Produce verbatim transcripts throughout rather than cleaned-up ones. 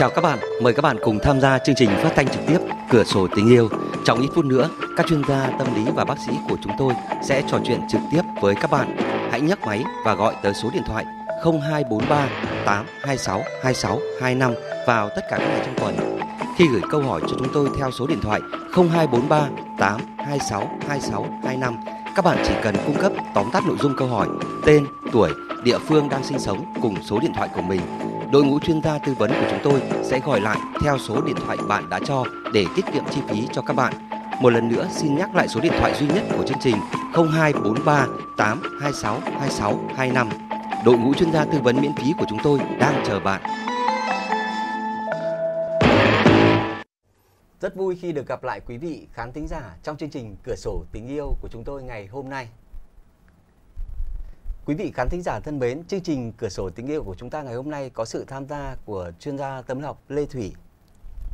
Chào các bạn, mời các bạn cùng tham gia chương trình phát thanh trực tiếp Cửa sổ tình yêu. Trong ít phút nữa, các chuyên gia tâm lý và bác sĩ của chúng tôi sẽ trò chuyện trực tiếp với các bạn. Hãy nhấc máy và gọi tới số điện thoại không hai bốn ba tám hai sáu hai sáu hai năm vào tất cả các ngày trong tuần. Khi gửi câu hỏi cho chúng tôi theo số điện thoại không hai bốn ba tám hai sáu hai sáu hai năm, các bạn chỉ cần cung cấp tóm tắt nội dung câu hỏi, tên, tuổi, địa phương đang sinh sống cùng số điện thoại của mình. Đội ngũ chuyên gia tư vấn của chúng tôi sẽ gọi lại theo số điện thoại bạn đã cho để tiết kiệm chi phí cho các bạn. Một lần nữa xin nhắc lại số điện thoại duy nhất của chương trình không hai bốn ba tám hai sáu hai sáu hai năm. Đội ngũ chuyên gia tư vấn miễn phí của chúng tôi đang chờ bạn. Rất vui khi được gặp lại quý vị khán thính giả trong chương trình Cửa sổ tình yêu của chúng tôi ngày hôm nay. Quý vị khán thính giả thân mến, chương trình Cửa sổ tình yêu của chúng ta ngày hôm nay có sự tham gia của chuyên gia tâm lý học Lê Thủy.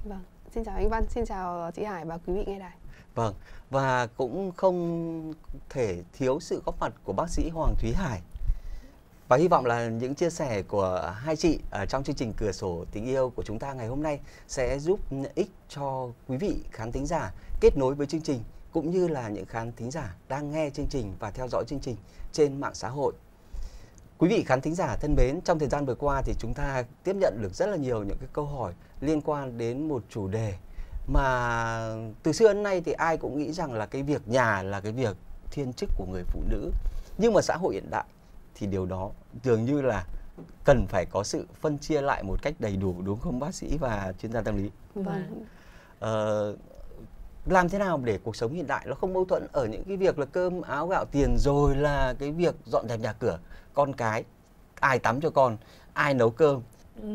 Vâng, xin chào anh Văn, xin chào chị Hải và quý vị nghe đài. Vâng, và cũng không thể thiếu sự góp mặt của bác sĩ Hoàng Thúy Hải. Và hy vọng là những chia sẻ của hai chị ở trong chương trình Cửa sổ tình yêu của chúng ta ngày hôm nay sẽ giúp ích cho quý vị khán thính giả kết nối với chương trình, cũng như là những khán thính giả đang nghe chương trình và theo dõi chương trình trên mạng xã hội. Quý vị khán thính giả thân mến, trong thời gian vừa qua thì chúng ta tiếp nhận được rất là nhiều những cái câu hỏi liên quan đến một chủ đề mà từ xưa đến nay thì ai cũng nghĩ rằng là cái việc nhà là cái việc thiên chức của người phụ nữ. Nhưng mà xã hội hiện đại thì điều đó dường như là cần phải có sự phân chia lại một cách đầy đủ, đúng không bác sĩ và chuyên gia tâm lý? Vâng. Ờ, làm thế nào để cuộc sống hiện đại nó không mâu thuẫn ở những cái việc là cơm áo gạo tiền, rồi là cái việc dọn dẹp nhà cửa, con cái, ai tắm cho con, ai nấu cơm. Ừ,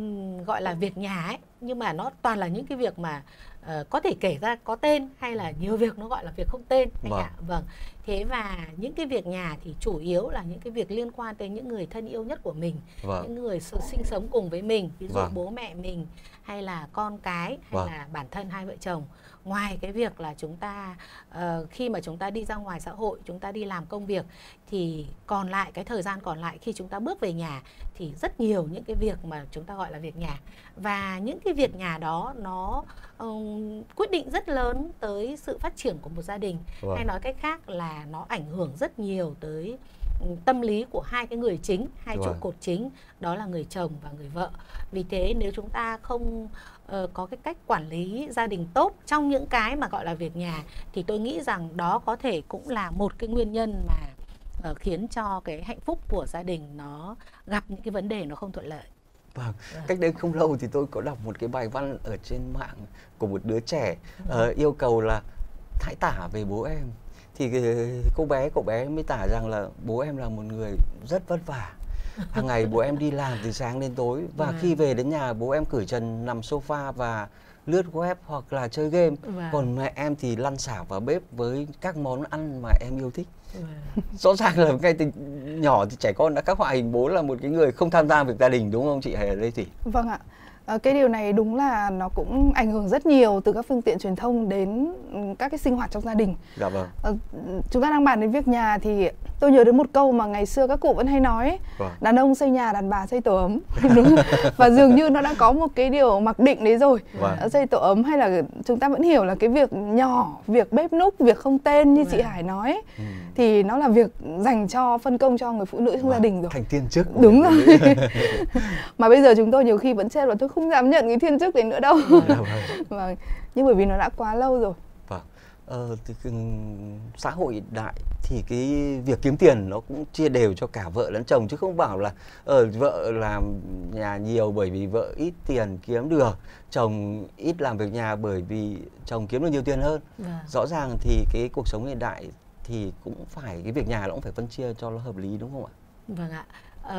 gọi là việc nhà ấy, nhưng mà nó toàn là những cái việc mà uh, có thể kể ra có tên, hay là nhiều việc nó gọi là việc không tên anh ạ. Vâng. Thế và những cái việc nhà thì chủ yếu là những cái việc liên quan tới những người thân yêu nhất của mình, vâng, những người sinh sống cùng với mình, ví dụ vâng, bố mẹ mình, hay là con cái, hay vâng, là bản thân hai vợ chồng. Ngoài cái việc là chúng ta uh, khi mà chúng ta đi ra ngoài xã hội, chúng ta đi làm công việc, thì còn lại cái thời gian còn lại khi chúng ta bước về nhà thì rất nhiều những cái việc mà chúng ta gọi là việc nhà. Và những cái việc nhà đó nó um, quyết định rất lớn tới sự phát triển của một gia đình, vâng, hay nói cách khác là nó ảnh hưởng rất nhiều tới tâm lý của hai cái người chính, hai trụ cột chính, đó là người chồng và người vợ. Vì thế nếu chúng ta không uh, có cái cách quản lý gia đình tốt trong những cái mà gọi là việc nhà, thì tôi nghĩ rằng đó có thể cũng là một cái nguyên nhân mà uh, khiến cho cái hạnh phúc của gia đình nó gặp những cái vấn đề nó không thuận lợi. Vâng. Vâng. Cách đây không lâu thì tôi có đọc một cái bài văn ở trên mạng của một đứa trẻ uh, yêu cầu là hãy tả về bố em. Thì cô bé, cậu bé mới tả rằng là bố em là một người rất vất vả. Hàng ngày bố em đi làm từ sáng đến tối, và à, khi về đến nhà bố em cởi trần nằm sofa và lướt web hoặc là chơi game. Wow. Còn mẹ em thì lăn xả vào bếp với các món ăn mà em yêu thích. Wow. Rõ ràng là ngay từ nhỏ thì trẻ con đã khắc họa hình bố là một cái người không tham gia việc gia đình, đúng không chị Lê Thủy? Vâng ạ. Cái điều này đúng là nó cũng ảnh hưởng rất nhiều từ các phương tiện truyền thông đến các cái sinh hoạt trong gia đình. Dạ vâng. Chúng ta đang bàn đến việc nhà thì tôi nhớ đến một câu mà ngày xưa các cụ vẫn hay nói ấy, vâng, đàn ông xây nhà, đàn bà xây tổ ấm. Đúng. Và dường như nó đã có một cái điều mặc định đấy rồi, vâng, xây tổ ấm, hay là chúng ta vẫn hiểu là cái việc nhỏ, việc bếp núc, việc không tên như vâng, chị Hải nói ấy, ừ, thì nó là việc dành cho, phân công cho người phụ nữ trong vâng, gia đình rồi. Thành thiên chức. Đúng rồi. Mà bây giờ chúng tôi nhiều khi vẫn chê là tôi không dám nhận cái thiên chức đấy nữa đâu. Vâng. Nhưng bởi vì nó đã quá lâu rồi. Vâng. Ờ, thì xã hội hiện đại thì cái việc kiếm tiền nó cũng chia đều cho cả vợ lẫn chồng, chứ không bảo là ờ, vợ làm nhà nhiều bởi vì vợ ít tiền kiếm được, chồng ít làm việc nhà bởi vì chồng kiếm được nhiều tiền hơn. Vâng. Rõ ràng thì cái cuộc sống hiện đại thì cũng phải, cái việc nhà nó cũng phải phân chia cho nó hợp lý, đúng không ạ? Vâng ạ.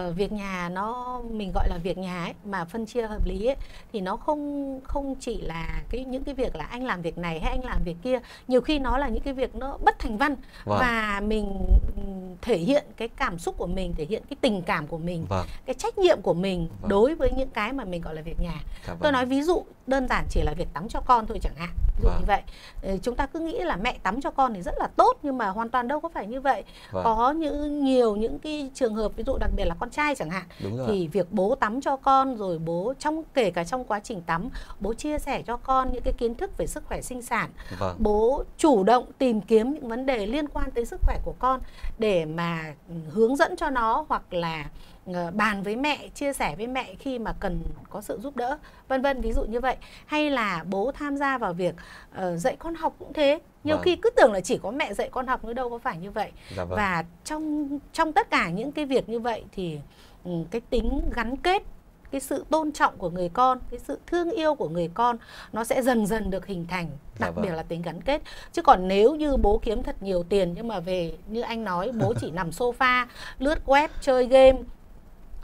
Uh, việc nhà nó, mình gọi là việc nhà ấy, mà phân chia hợp lý ấy, thì nó không không chỉ là cái những cái việc là anh làm việc này hay anh làm việc kia, nhiều khi nó là những cái việc nó bất thành văn. Vâng. Và mình thể hiện cái cảm xúc của mình, thể hiện cái tình cảm của mình, vâng, cái trách nhiệm của mình, vâng, đối với những cái mà mình gọi là việc nhà. Vâng. Tôi nói ví dụ đơn giản chỉ là việc tắm cho con thôi chẳng hạn, ví dụ vâng, như vậy. Chúng ta cứ nghĩ là mẹ tắm cho con thì rất là tốt, nhưng mà hoàn toàn đâu có phải như vậy. Vâng. Có những nhiều những cái trường hợp, ví dụ đặc biệt là là con trai chẳng hạn, thì việc bố tắm cho con, rồi bố trong kể cả trong quá trình tắm bố chia sẻ cho con những cái kiến thức về sức khỏe sinh sản, vâng. bố chủ động tìm kiếm những vấn đề liên quan tới sức khỏe của con để mà hướng dẫn cho nó, hoặc là bàn với mẹ, chia sẻ với mẹ khi mà cần có sự giúp đỡ, vân vân, ví dụ như vậy. Hay là bố tham gia vào việc uh, dạy con học cũng thế. Nhiều vâng. khi cứ tưởng là chỉ có mẹ dạy con học, nữa đâu có phải như vậy. Dạ, vâng. Và trong trong tất cả những cái việc như vậy thì um, cái tính gắn kết, cái sự tôn trọng của người con, cái sự thương yêu của người con nó sẽ dần dần được hình thành, đặc dạ, vâng. biệt là tính gắn kết. Chứ còn nếu như bố kiếm thật nhiều tiền nhưng mà về như anh nói, bố chỉ nằm sofa, lướt web, chơi game,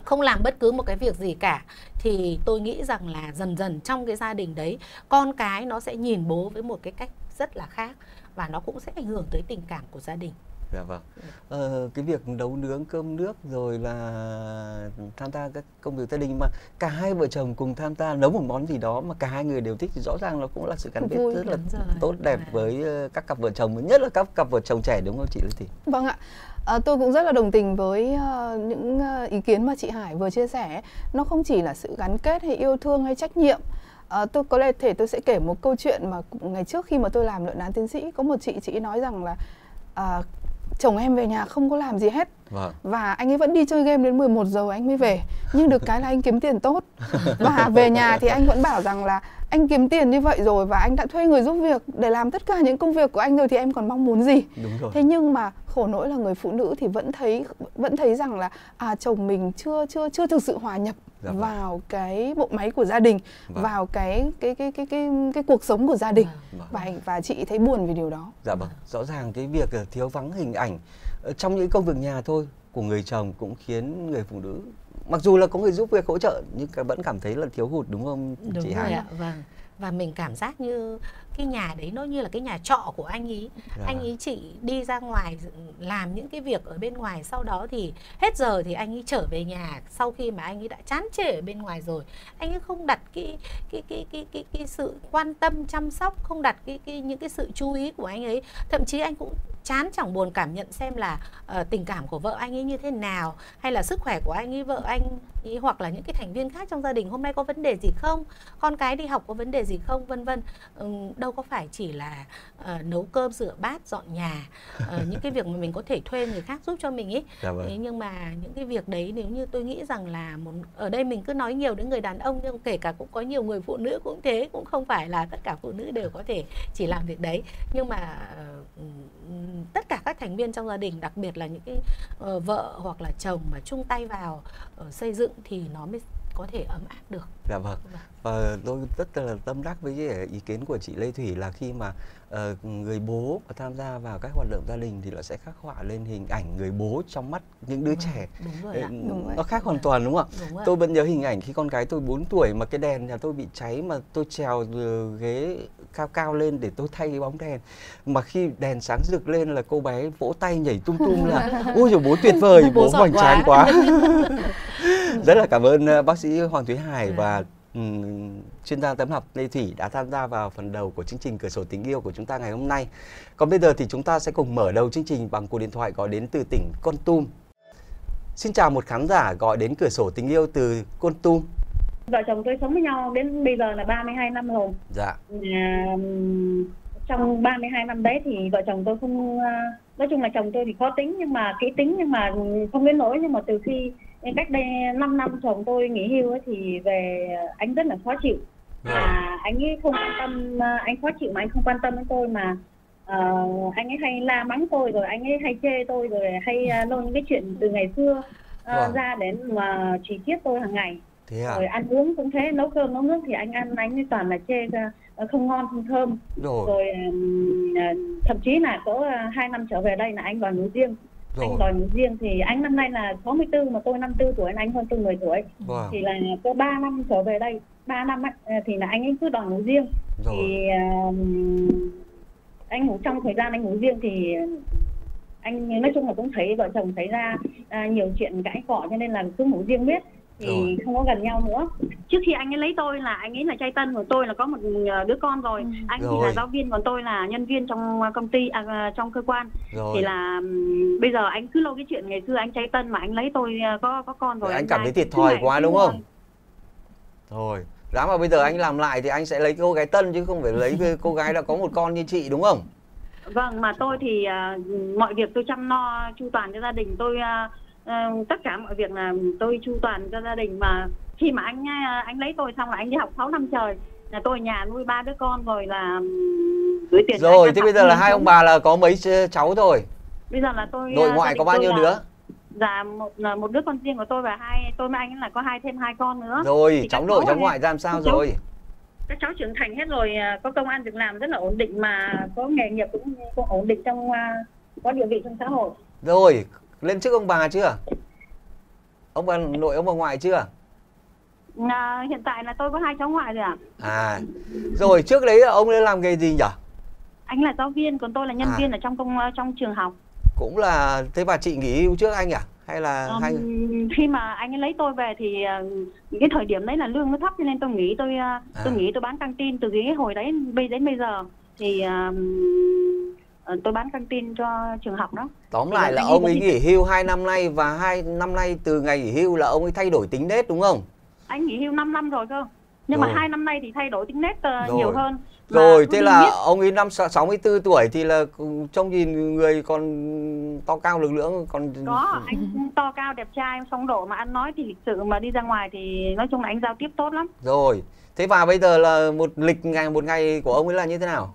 không làm bất cứ một cái việc gì cả, thì tôi nghĩ rằng là dần dần trong cái gia đình đấy, con cái nó sẽ nhìn bố với một cái cách rất là khác, và nó cũng sẽ ảnh hưởng tới tình cảm của gia đình. Dạ vâng. Ờ, cái việc nấu nướng cơm nước rồi là tham gia các công việc gia đình mà cả hai vợ chồng cùng tham gia nấu một món gì đó mà cả hai người đều thích thì rõ ràng nó cũng là sự gắn kết rất là rồi. tốt đẹp à. với các cặp vợ chồng, nhất là các cặp vợ chồng trẻ, đúng không chị Lê Thủy? Vâng ạ. À, tôi cũng rất là đồng tình với uh, những uh, ý kiến mà chị Hải vừa chia sẻ. Nó không chỉ là sự gắn kết hay yêu thương hay trách nhiệm. À, tôi có lẽ thể tôi sẽ kể một câu chuyện mà ngày trước khi mà tôi làm luận án tiến sĩ, có một chị chị nói rằng là uh, chồng em về nhà không có làm gì hết, vâng. và anh ấy vẫn đi chơi game đến mười một giờ anh mới về. Nhưng được cái là anh kiếm tiền tốt, và về nhà thì anh vẫn bảo rằng là anh kiếm tiền như vậy rồi, và anh đã thuê người giúp việc để làm tất cả những công việc của anh rồi, thì em còn mong muốn gì. Đúng rồi. Thế nhưng mà khổ nỗi là người phụ nữ thì vẫn thấy vẫn thấy rằng là à, chồng mình chưa chưa chưa thực sự hòa nhập dạ vào vậy. cái bộ máy của gia đình, vâng. vào cái cái, cái cái cái cái cuộc sống của gia đình, vâng. và và chị thấy buồn vì điều đó. Dạ vâng. Rõ ràng cái việc thiếu vắng hình ảnh trong những công việc nhà thôi của người chồng cũng khiến người phụ nữ, mặc dù là có người giúp việc hỗ trợ, nhưng vẫn cảm thấy là thiếu hụt, đúng không đúng chị Hải? Đúng rồi ạ, vâng. Và mình cảm giác như cái nhà đấy nó như là cái nhà trọ của anh ý. Dạ. Anh ý chỉ đi ra ngoài làm những cái việc ở bên ngoài, sau đó thì hết giờ thì anh ý trở về nhà sau khi mà anh ý đã chán chê ở bên ngoài rồi. Anh ấy không đặt cái cái cái cái cái, cái sự quan tâm chăm sóc, không đặt cái, cái những cái sự chú ý của anh ấy. Thậm chí anh cũng chán chẳng buồn cảm nhận xem là uh, tình cảm của vợ anh ấy như thế nào, hay là sức khỏe của anh ấy, vợ anh ấy, hoặc là những cái thành viên khác trong gia đình hôm nay có vấn đề gì không, con cái đi học có vấn đề gì không, vân vân. Um, đâu có phải chỉ là uh, nấu cơm, rửa bát, dọn nhà, uh, những cái việc mà mình có thể thuê người khác giúp cho mình ấy. Dạ vâng. Thế nhưng mà những cái việc đấy, nếu như tôi nghĩ rằng là một, ở đây mình cứ nói nhiều đến người đàn ông, nhưng kể cả cũng có nhiều người phụ nữ cũng thế, cũng không phải là tất cả phụ nữ đều có thể chỉ làm việc đấy. Nhưng mà uh, tất cả các thành viên trong gia đình, đặc biệt là những cái uh, vợ hoặc là chồng mà chung tay vào uh, xây dựng thì nó mới có thể ấm áp được. Dạ vâng. Và tôi rất là tâm đắc với cái ý kiến của chị Lê Thủy là khi mà uh, người bố tham gia vào các hoạt động gia đình thì nó sẽ khắc họa lên hình ảnh người bố trong mắt những đứa đúng trẻ. Rồi. Đúng rồi. Đúng đúng rồi. Nó khác đúng hoàn toàn, đúng không ạ? Tôi vẫn nhớ hình ảnh khi con gái tôi bốn tuổi mà cái đèn nhà tôi bị cháy mà tôi trèo ghế cao cao lên để tôi thay cái bóng đèn. Mà khi đèn sáng rực lên là cô bé vỗ tay nhảy tung tung là ôi giời bố tuyệt vời, bố, bố hoành tráng quá. Rất là cảm ơn bác sĩ Hoàng Thúy Hải và um, chuyên gia tâm học Lê Thủy đã tham gia vào phần đầu của chương trình Cửa sổ tình yêu của chúng ta ngày hôm nay. Còn bây giờ thì chúng ta sẽ cùng mở đầu chương trình bằng cuộc điện thoại gọi đến từ tỉnh Kon Tum. Xin chào một khán giả gọi đến Cửa sổ tình yêu từ Kon Tum. Vợ chồng tôi sống với nhau đến bây giờ là ba mươi hai năm rồi. Dạ. À, trong ba mươi hai năm đấy thì vợ chồng tôi không, nói chung là chồng tôi thì khó tính nhưng mà kỹ tính nhưng mà không đến nỗi, nhưng mà từ khi cách đây năm năm chồng tôi nghỉ hưu ấy, thì về anh rất là khó chịu. À, anh ấy không quan tâm, anh khó chịu mà anh không quan tâm đến tôi mà uh, anh ấy hay la mắng tôi, rồi anh ấy hay chê tôi, rồi hay nôn những cái chuyện từ ngày xưa uh, ra đến mà chỉ chiết tôi hàng ngày. Thế à? Rồi ăn uống cũng thế, nấu cơm nấu nước thì anh ăn anh ấy toàn là chê ra không ngon không thơm. Rồi, rồi uh, thậm chí là có hai năm trở về đây là anh đòi ngủ riêng. Rồi. Anh đòi ngủ riêng thì anh năm nay là sáu mươi tư mà tôi năm mươi tư tuổi, anh hơn tôi mười tuổi. Wow. Thì là có ba năm trở về đây, ba năm ấy, thì là anh ấy cứ đòi ngủ riêng. Rồi. Thì uh, anh ngủ trong thời gian anh ngủ riêng thì anh nói chung là cũng thấy vợ chồng thấy ra uh, nhiều chuyện cãi cọ cho nên là cứ ngủ riêng biết. thì không có gần nhau nữa. Trước khi anh ấy lấy tôi là anh ấy là trai tân, còn tôi là có một đứa con rồi. Ừ. Anh rồi. thì là giáo viên, còn tôi là nhân viên trong công ty, à, trong cơ quan. Rồi. Thì là bây giờ anh cứ lâu cái chuyện ngày xưa anh trai tân mà anh lấy tôi có có con rồi. Anh, anh cảm thấy thiệt thòi quá đúng không? Rồi. Giá mà bây giờ anh làm lại thì anh sẽ lấy cô gái tân chứ không phải lấy cô gái đã có một con như chị đúng không? Vâng, mà tôi thì uh, mọi việc tôi chăm no chu toàn cho gia đình tôi, uh, uh, tất cả mọi việc là tôi chu toàn cho gia đình. Mà khi mà anh uh, anh lấy tôi xong là anh đi học sáu năm trời, là tôi ở nhà nuôi ba đứa con rồi là gửi tiền. Rồi thế bây giờ là hai ông bà là có mấy cháu rồi? Bây giờ là tôi nội ngoại có bao nhiêu đứa? Dạ một một đứa con riêng của tôi và hai tôi với anh là có hai thêm hai con nữa. Rồi cháu nội cháu ngoại ra làm sao rồi? Các cháu trưởng thành hết rồi, có công ăn việc làm rất là ổn định, mà có nghề nghiệp cũng, cũng ổn định, trong có địa vị trong xã hội. Rồi lên chức ông bà chưa? Ông bà nội ông bà ngoại chưa? À, hiện tại là tôi có hai cháu ngoại rồi ạ. À. à rồi trước đấy ông ấy làm nghề gì nhỉ? Anh là giáo viên, còn tôi là nhân à. viên ở trong công trong trường học. Cũng là thế. Bà chị nghỉ hưu trước anh à? Hay là um, hay... khi mà anh ấy lấy tôi về thì cái thời điểm đấy là lương nó thấp cho nên tôi nghĩ tôi à. tôi nghĩ tôi bán căng tin từ cái hồi đấy bây đến bây giờ thì uh, tôi bán căng tin cho trường học đó. Tóm lại là ông ấy thì... nghỉ hưu hai năm nay, và hai năm nay từ ngày nghỉ hưu là ông ấy thay đổi tính nết đúng không? Anh nghỉ hưu năm năm rồi cơ. Nhưng rồi. mà hai năm nay thì thay đổi tính nết uh, nhiều hơn. Rồi, thế là biết. Ông ấy năm sáu mươi tư tuổi thì là trông nhìn người còn to cao lực lưỡng còn... Có, anh to cao đẹp trai, sống độ mà ăn nói thì lịch sự, mà đi ra ngoài thì nói chung là anh giao tiếp tốt lắm. Rồi, thế và bây giờ là một lịch ngày một ngày của ông ấy là như thế nào?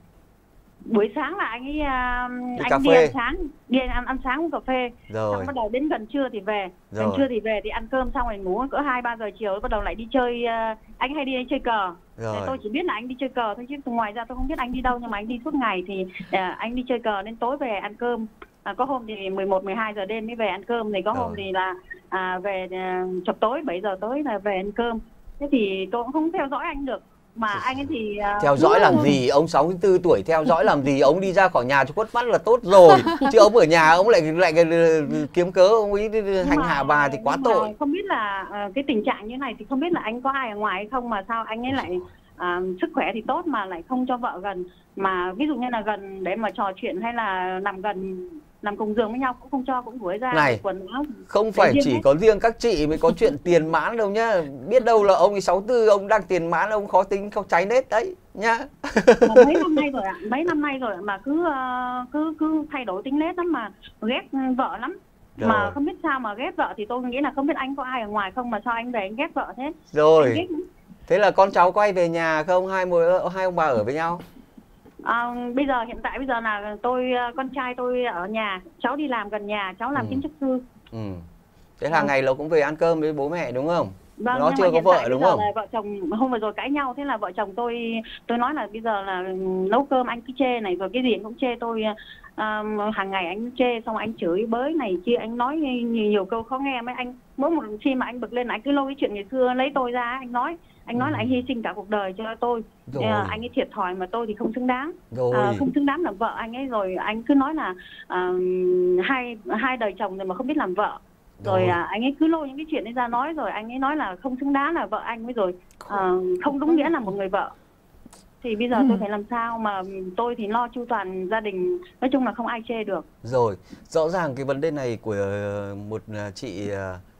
Buổi sáng là anh ấy uh, đi, anh cà đi phê. ăn sáng, đi ăn, ăn sáng uống cà phê. Rồi. Xong bắt đầu đến gần trưa thì về. Rồi. Gần trưa thì về thì ăn cơm xong rồi ngủ cỡ hai ba giờ chiều bắt đầu lại đi chơi, uh, anh hay đi chơi cờ. Rồi. Tôi chỉ biết là anh đi chơi cờ thôi chứ ngoài ra tôi không biết anh đi đâu, nhưng mà anh đi suốt ngày thì uh, anh đi chơi cờ đến tối về ăn cơm. À, có hôm thì mười một mười hai giờ đêm mới về ăn cơm, thì có Rồi. hôm thì là à, về uh, chập tối bảy giờ tối là về ăn cơm. Thế thì tôi cũng không theo dõi anh được. Mà anh ấy thì uh, theo dõi làm không? gì ông sáu mươi tư tuổi theo dõi làm gì? Ông đi ra khỏi nhà cho khuất mắt là tốt rồi, chứ ông ở nhà ông lại lại kiếm cớ ông ấy hành hạ bà thì quá tội. Không biết là uh, cái tình trạng như này thì không biết là anh có ai ở ngoài hay không, mà sao anh ấy lại uh, sức khỏe thì tốt mà lại không cho vợ gần, mà ví dụ như là gần để mà trò chuyện hay là nằm gần nằm cùng giường với nhau cũng không cho, cũng đuổi ra này. Quần áo không phải chỉ hết. Có riêng các chị mới có chuyện tiền mãn đâu nhá, biết đâu là ông ấy sáu mươi tư ông đang tiền mãn, ông khó tính không cháy nết đấy nhá. Mấy năm nay rồi ạ, mấy năm nay rồi mà cứ cứ cứ thay đổi tính nết lắm, mà ghét vợ lắm. Rồi. Mà không biết sao mà ghét vợ thì tôi nghĩ là không biết anh có ai ở ngoài không mà sao anh về anh ghét vợ thế. Rồi thế là con cháu quay về nhà không, hai mùa, hai ông bà ở với nhau? À, bây giờ hiện tại bây giờ là tôi con trai tôi ở nhà, cháu đi làm gần nhà, cháu làm ừ. kiến trúc sư. Ừ. Thế hàng ừ. ngày nó cũng về ăn cơm với bố mẹ đúng không? Vâng, nó chưa có vợ đúng không? Vợ chồng hôm vừa rồi cãi nhau, thế là vợ chồng tôi tôi nói là bây giờ là nấu cơm anh cứ chê này, rồi cái gì cũng chê tôi, um, hàng ngày anh chê xong anh chửi bới này kia, anh nói nhiều, nhiều câu khó nghe. Mấy anh mỗi một khi mà anh bực lên là anh cứ lôi cái chuyện ngày xưa lấy tôi ra, anh nói anh nói là anh hy sinh cả cuộc đời cho tôi. Rồi. Anh ấy thiệt thòi mà tôi thì không xứng đáng. Rồi. À, không xứng đáng làm vợ anh ấy, rồi anh cứ nói là à, hai hai đời chồng rồi mà không biết làm vợ. Rồi, rồi. À, anh ấy cứ lôi những cái chuyện ấy ra nói, rồi anh ấy nói là không xứng đáng là vợ anh mới, rồi à, không đúng nghĩa là một người vợ. Thì bây giờ ừ. tôi phải làm sao, mà tôi thì lo chu toàn gia đình, nói chung là không ai chê được. Rồi, rõ ràng cái vấn đề này của một chị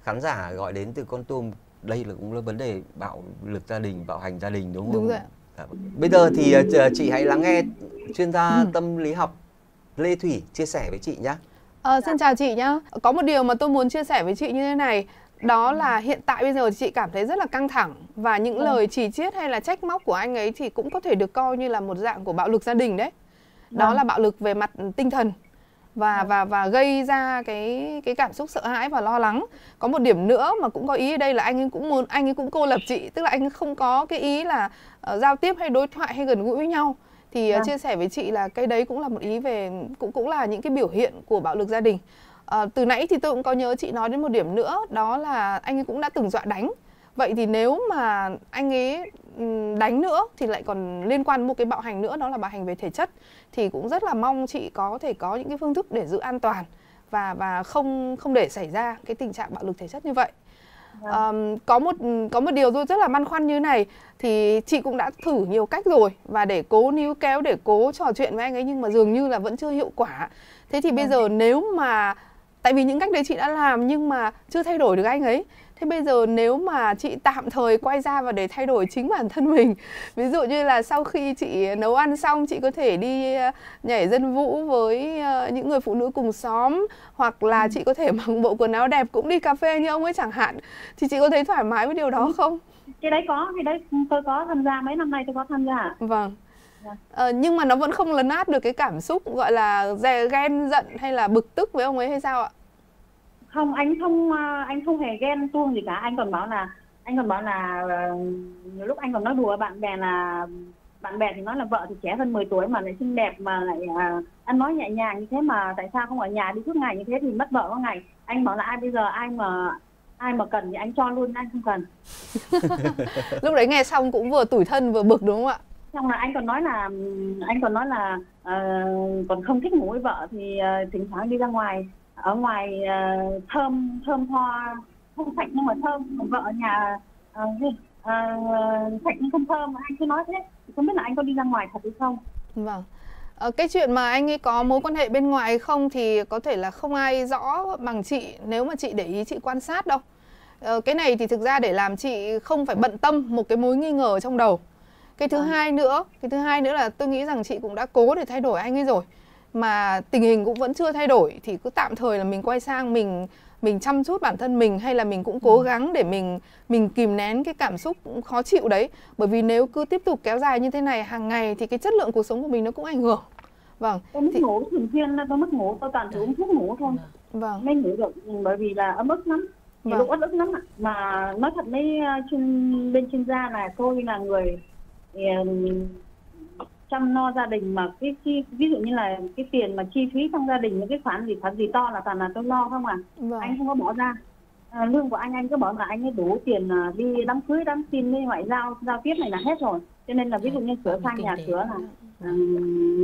khán giả gọi đến từ Kon Tum, đây là cũng là vấn đề bạo lực gia đình, bạo hành gia đình đúng không? Đúng rồi. À, bây giờ thì chị hãy lắng nghe chuyên gia tâm lý học Lê Thủy chia sẻ với chị nhé. À, xin chào chị nhá. Có một điều mà tôi muốn chia sẻ với chị như thế này, đó là hiện tại bây giờ chị cảm thấy rất là căng thẳng, và những lời chỉ trích hay là trách móc của anh ấy thì cũng có thể được coi như là một dạng của bạo lực gia đình đấy. Đó là bạo lực về mặt tinh thần, và và và gây ra cái cái cảm xúc sợ hãi và lo lắng. Có một điểm nữa mà cũng có ý ở đây là anh ấy cũng muốn anh ấy cũng cô lập chị, tức là anh ấy không có cái ý là uh, giao tiếp hay đối thoại hay gần gũi với nhau. Thì à. chia sẻ với chị là cái đấy cũng là một ý về cũng cũng là những cái biểu hiện của bạo lực gia đình. À, từ nãy thì tôi cũng có nhớ chị nói đến một điểm nữa, đó là anh ấy cũng đã từng dọa đánh. Vậy thì nếu mà anh ấy đánh nữa thì lại còn liên quan một cái bạo hành nữa, đó là bạo hành về thể chất. Thì cũng rất là mong chị có thể có những cái phương thức để giữ an toàn và và không không để xảy ra cái tình trạng bạo lực thể chất như vậy. Um, có một có một điều tôi rất là băn khoăn như này, thì chị cũng đã thử nhiều cách rồi và để cố níu kéo, để cố trò chuyện với anh ấy nhưng mà dường như là vẫn chưa hiệu quả. Thế thì bây giờ nếu mà, tại vì những cách đấy chị đã làm nhưng mà chưa thay đổi được anh ấy, thế bây giờ nếu mà chị tạm thời quay ra và để thay đổi chính bản thân mình, ví dụ như là sau khi chị nấu ăn xong chị có thể đi nhảy dân vũ với những người phụ nữ cùng xóm, hoặc là chị có thể mặc bộ quần áo đẹp cũng đi cà phê như ông ấy chẳng hạn, thì chị có thấy thoải mái với điều đó không? Cái đấy có, cái đấy tôi có tham gia, mấy năm nay tôi có tham gia. Vâng. Ờ, nhưng mà nó vẫn không lấn át được cái cảm xúc gọi là ghen, giận hay là bực tức với ông ấy hay sao ạ? Không, anh không anh không hề ghen tuông gì cả. Anh còn bảo là anh còn bảo là nhiều lúc anh còn nói đùa bạn bè là bạn bè thì nói là vợ thì trẻ hơn mười tuổi mà lại xinh đẹp mà lại ăn nói nhẹ nhàng như thế, mà tại sao không ở nhà đi suốt ngày như thế thì mất vợ có ngày. Anh bảo là ai bây giờ ai mà ai mà cần thì anh cho luôn, anh không cần. Lúc đấy nghe xong cũng vừa tủi thân vừa bực đúng không ạ? Xong là anh còn nói là anh còn nói là uh, còn không thích ngủ với vợ thì uh, thỉnh thoảng đi ra ngoài, ở ngoài uh, thơm thơm hoa không sạch nhưng mà thơm, còn vợ ở nhà uh, uh, sạch nhưng không thơm. Anh cứ nói thế, không biết là anh có đi ra ngoài thật hay không. Vâng. Cái chuyện mà anh ấy có mối quan hệ bên ngoài không thì có thể là không ai rõ bằng chị nếu mà chị để ý, chị quan sát đâu. Cái này thì thực ra để làm chị không phải bận tâm một cái mối nghi ngờ trong đầu. Cái thứ à. hai nữa, cái thứ hai nữa là tôi nghĩ rằng chị cũng đã cố để thay đổi anh ấy rồi mà tình hình cũng vẫn chưa thay đổi, thì cứ tạm thời là mình quay sang mình mình chăm chút bản thân mình, hay là mình cũng cố gắng để mình mình kìm nén cái cảm xúc khó chịu đấy. Bởi vì nếu cứ tiếp tục kéo dài như thế này hàng ngày thì cái chất lượng cuộc sống của mình nó cũng ảnh hưởng. Vâng. Tôi mất thì... ngủ thường xuyên, tôi mất ngủ, tôi toàn phải uống thuốc ngủ thôi. Vâng. Mới ngủ được, bởi vì là ấm ức lắm. Vâng. Lúc ấm ức lắm ạ. Mà nói thật mấy chuyên, bên chuyên gia là tôi là người chăm lo gia đình, mà cái chi ví dụ như là cái tiền mà chi phí trong gia đình, những cái khoản gì khoản gì to là toàn là tôi lo không à. Vâng. Anh không có bỏ ra à, lương của anh anh cứ bỏ là anh ấy đủ tiền đi đám cưới, đám xin, đi ngoại giao giao tiếp này là hết rồi, cho nên là ví dụ như sửa sang nhà sửa là, là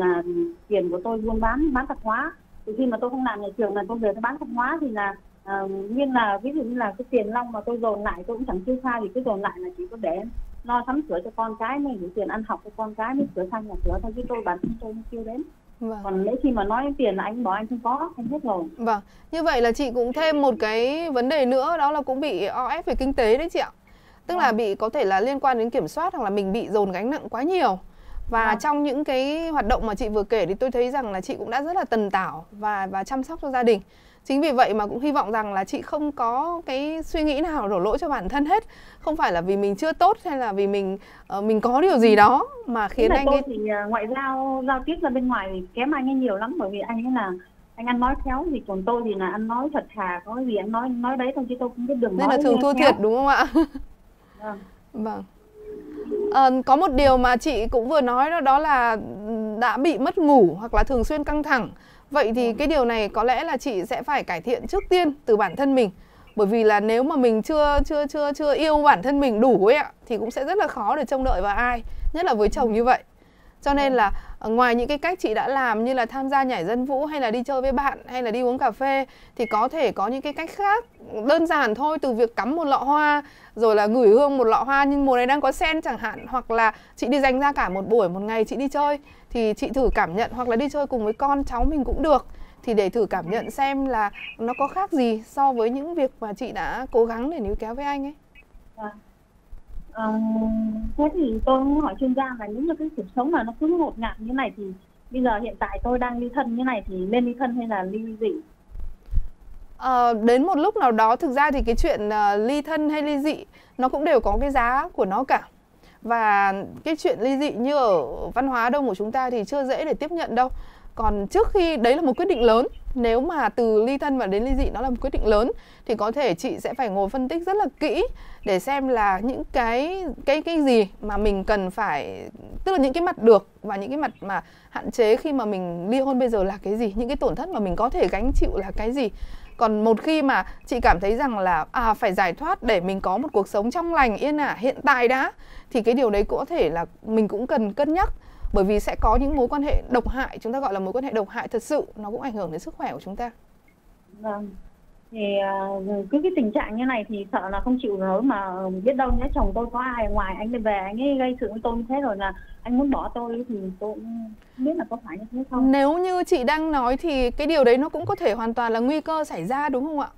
là tiền của tôi buôn bán bán tạp hóa. Từ khi mà tôi không làm nhà trường là tôi về tôi bán tạp hóa thì là à, nguyên là ví dụ như là cái tiền long mà tôi dồn lại tôi cũng chẳng tiêu xa, thì cứ dồn lại là chỉ có để lo sắm sửa cho con cái, mình gửi tiền ăn học cho con cái, mình sửa sang nhà sửa thôi, chứ tôi bản thân tôi chưa đến. Vâng. Còn nếu khi mà nói tiền là anh bỏ anh không có, anh hết rồi. Vâng, như vậy là chị cũng thêm một cái vấn đề nữa, đó là cũng bị o ép về kinh tế đấy chị ạ. Tức vâng. là bị có thể là liên quan đến kiểm soát, hoặc là mình bị dồn gánh nặng quá nhiều. Và vâng. trong những cái hoạt động mà chị vừa kể thì tôi thấy rằng là chị cũng đã rất là tần tảo và và chăm sóc cho gia đình. Chính vì vậy mà cũng hy vọng rằng là chị không có cái suy nghĩ nào đổ lỗi cho bản thân hết. Không phải là vì mình chưa tốt hay là vì mình uh, mình có điều gì đó mà khiến anh ấy... Thì ngoại giao, giao tiếp ra bên ngoài thì kém anh ấy nhiều lắm, bởi vì anh ấy là anh ăn nói khéo, thì còn tôi thì là ăn nói thật thà, có gì anh nói nói đấy thôi chứ tôi không biết đường nói. Nên là thường thua thiệt đúng không ạ? Vâng. Vâng. À, có một điều mà chị cũng vừa nói đó, đó là đã bị mất ngủ hoặc là thường xuyên căng thẳng. Vậy thì cái điều này có lẽ là chị sẽ phải cải thiện trước tiên từ bản thân mình. Bởi vì là nếu mà mình chưa chưa chưa chưa yêu bản thân mình đủ ấy ạ, thì cũng sẽ rất là khó để trông đợi vào ai, nhất là với chồng như vậy. Cho nên là ngoài những cái cách chị đã làm như là tham gia nhảy dân vũ, hay là đi chơi với bạn, hay là đi uống cà phê, thì có thể có những cái cách khác đơn giản thôi, từ việc cắm một lọ hoa, rồi là ngửi hương một lọ hoa nhưng mùa này đang có sen chẳng hạn, hoặc là chị đi dành ra cả một buổi một ngày chị đi chơi thì chị thử cảm nhận, hoặc là đi chơi cùng với con cháu mình cũng được, thì để thử cảm nhận xem là nó có khác gì so với những việc mà chị đã cố gắng để níu kéo với anh ấy. À. À, thế thì tôi hỏi chuyên gia là những cái cuộc sống mà nó cứ ngột ngạt như này thì bây giờ hiện tại tôi đang ly thân như này thì nên ly thân hay là ly dị? À, đến một lúc nào đó thực ra thì cái chuyện uh, ly thân hay ly dị nó cũng đều có cái giá của nó cả. Và cái chuyện ly dị như ở văn hóa đông của chúng ta thì chưa dễ để tiếp nhận đâu. Còn trước khi đấy là một quyết định lớn, nếu mà từ ly thân và đến ly dị nó là một quyết định lớn, thì có thể chị sẽ phải ngồi phân tích rất là kỹ để xem là những cái cái cái gì mà mình cần phải, tức là những cái mặt được và những cái mặt mà hạn chế khi mà mình ly hôn bây giờ là cái gì, những cái tổn thất mà mình có thể gánh chịu là cái gì. Còn một khi mà chị cảm thấy rằng là à, phải giải thoát để mình có một cuộc sống trong lành, yên ả hiện tại đã, thì cái điều đấy có thể là mình cũng cần cân nhắc. Bởi vì sẽ có những mối quan hệ độc hại, chúng ta gọi là mối quan hệ độc hại thật sự, nó cũng ảnh hưởng đến sức khỏe của chúng ta. Vâng. Thì cứ cái tình trạng như này thì sợ là không chịu nổi, mà biết đâu nhé, chồng tôi có ai ngoài anh ấy về anh ấy gây sự với tôi như thế rồi là anh muốn bỏ tôi, thì tôi cũng biết là có phải như thế không. Nếu như chị đang nói thì cái điều đấy nó cũng có thể hoàn toàn là nguy cơ xảy ra đúng không ạ?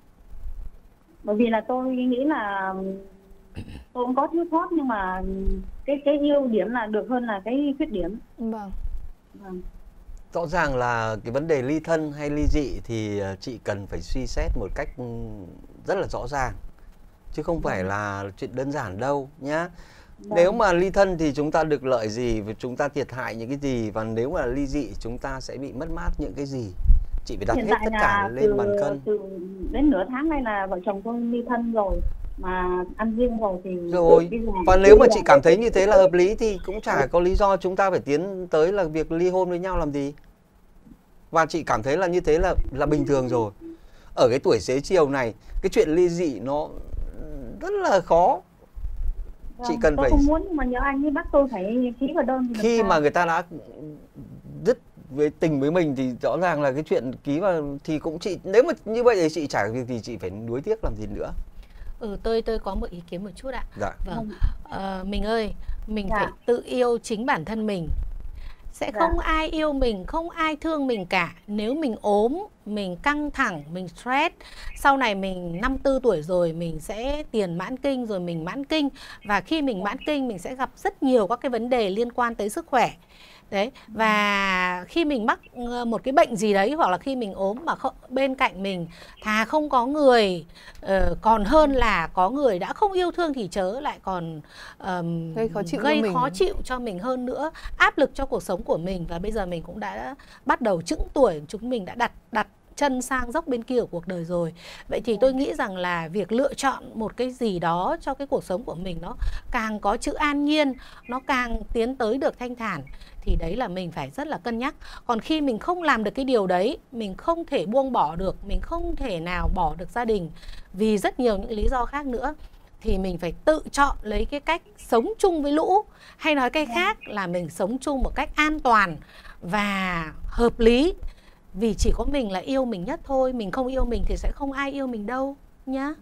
Bởi vì là tôi nghĩ là tôi cũng có thiếu sót, nhưng mà cái cái ưu điểm là được hơn là cái khuyết điểm. Vâng. Vâng. Rõ ràng là cái vấn đề ly thân hay ly dị thì chị cần phải suy xét một cách rất là rõ ràng, chứ không phải là chuyện đơn giản đâu nhá. Vâng. Nếu mà ly thân thì chúng ta được lợi gì, chúng ta thiệt hại những cái gì, và nếu mà ly dị chúng ta sẽ bị mất mát những cái gì. Chị phải đặt hiện hết tất cả từ, lên bàn cân. Từ đến nửa tháng nay là vợ chồng tôi ly thân rồi, mà ăn riêng rồi thì rồi. Và nếu mà chị cảm thấy như thế là hợp lý thì cũng chả có lý do chúng ta phải tiến tới là việc ly hôn với nhau làm gì. Và chị cảm thấy là như thế là là bình thường rồi. Ở cái tuổi xế chiều này, cái chuyện ly dị nó rất là khó. Vâng, chị cần tôi phải không muốn, nhưng mà nhớ anh ấy bắt tôi phải ký vào đơn. Khi mà người ta đã dứt với tình với mình thì rõ ràng là cái chuyện ký vào thì cũng chị, nếu mà như vậy thì chị chả việc thì chị phải nuối tiếc làm gì nữa. Ừ, tôi tôi có một ý kiến một chút ạ. Dạ. Vâng. À, mình ơi, mình dạ. phải tự yêu chính bản thân mình. Sẽ dạ. không ai yêu mình, không ai thương mình cả. Nếu mình ốm, mình căng thẳng, mình stress, sau này mình năm mươi tư tuổi rồi mình sẽ tiền mãn kinh, rồi mình mãn kinh. Và khi mình mãn kinh mình sẽ gặp rất nhiều các cái vấn đề liên quan tới sức khỏe. Đấy, và khi mình mắc một cái bệnh gì đấy, hoặc là khi mình ốm mà không, bên cạnh mình thà không có người uh, còn hơn là có người đã không yêu thương thì chớ lại còn um, gây khó, chịu, gây khó chịu cho mình hơn nữa, áp lực cho cuộc sống của mình. Và bây giờ mình cũng đã bắt đầu chững tuổi, chúng mình đã đặt đặt chân sang dốc bên kia của cuộc đời rồi. Vậy thì tôi nghĩ rằng là việc lựa chọn một cái gì đó cho cái cuộc sống của mình nó càng có chữ an nhiên, nó càng tiến tới được thanh thản, thì đấy là mình phải rất là cân nhắc. Còn khi mình không làm được cái điều đấy, mình không thể buông bỏ được, mình không thể nào bỏ được gia đình vì rất nhiều những lý do khác nữa, thì mình phải tự chọn lấy cái cách sống chung với lũ, hay nói cách khác là mình sống chung một cách an toàn và hợp lý. Vì chỉ có mình là yêu mình nhất thôi, mình không yêu mình thì sẽ không ai yêu mình đâu nhá.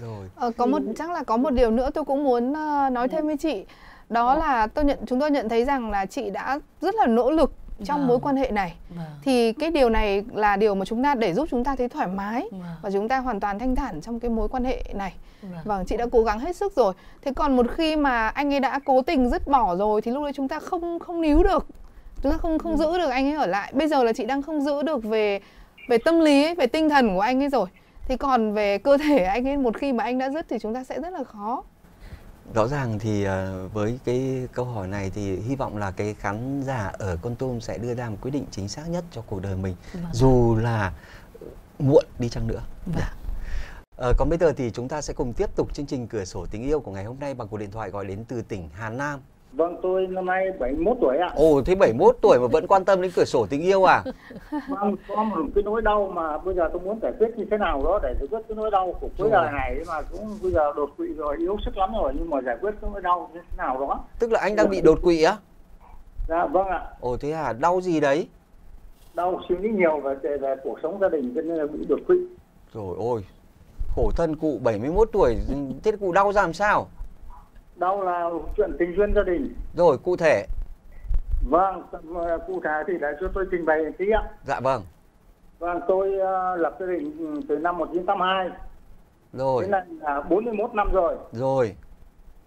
Rồi. Ờ, có một chắc là có một điều nữa tôi cũng muốn uh, nói thêm với chị. Đó là tôi nhận chúng tôi nhận thấy rằng là chị đã rất là nỗ lực trong vâng. mối quan hệ này. Vâng. Thì cái điều này là điều mà chúng ta để giúp chúng ta thấy thoải mái vâng. và chúng ta hoàn toàn thanh thản trong cái mối quan hệ này. Vâng. Vâng, chị đã cố gắng hết sức rồi. Thế còn một khi mà anh ấy đã cố tình dứt bỏ rồi thì lúc đấy chúng ta không không níu được. Chúng ta không không giữ được anh ấy ở lại. Bây giờ là chị đang không giữ được về về tâm lý ấy, về tinh thần của anh ấy rồi. Thì còn về cơ thể anh ấy, một khi mà anh đã dứt thì chúng ta sẽ rất là khó. Rõ ràng thì với cái câu hỏi này thì hy vọng là cái khán giả ở Kon Tum sẽ đưa ra một quyết định chính xác nhất cho cuộc đời mình, vâng. dù là muộn đi chăng nữa. Vâng. À, còn bây giờ thì chúng ta sẽ cùng tiếp tục chương trình Cửa Sổ Tình Yêu của ngày hôm nay bằng cuộc điện thoại gọi đến từ tỉnh Hà Nam. Vâng, tôi năm nay bảy mươi mốt tuổi ạ. Ồ, thế bảy mươi mốt tuổi mà vẫn quan tâm đến Cửa Sổ Tình Yêu à? Vâng, có một cái nỗi đau mà bây giờ tôi muốn giải quyết như thế nào đó để giải quyết cái nỗi đau của cuối đời này, mà cũng bây giờ đột quỵ rồi, yếu sức lắm rồi, nhưng mà giải quyết cái nỗi đau như thế nào đó. Tức là anh đang bị đột quỵ á? Dạ, vâng ạ. Ồ, thế à, đau gì đấy? Đau suy nghĩ nhiều về, về cuộc sống gia đình cho nên là bị đột quỵ. Rồi ôi, khổ thân cụ bảy mươi mốt tuổi, thế cụ đau ra làm sao? Đau là chuyện tình duyên gia đình. Rồi, cụ thể. Vâng, cụ thể thì để cho tôi trình bày tí ạ. Dạ vâng. Vâng, tôi uh, lập gia đình từ năm một nghìn chín trăm tám mươi hai. Rồi. Đến nay là bốn mươi mốt năm rồi. Rồi.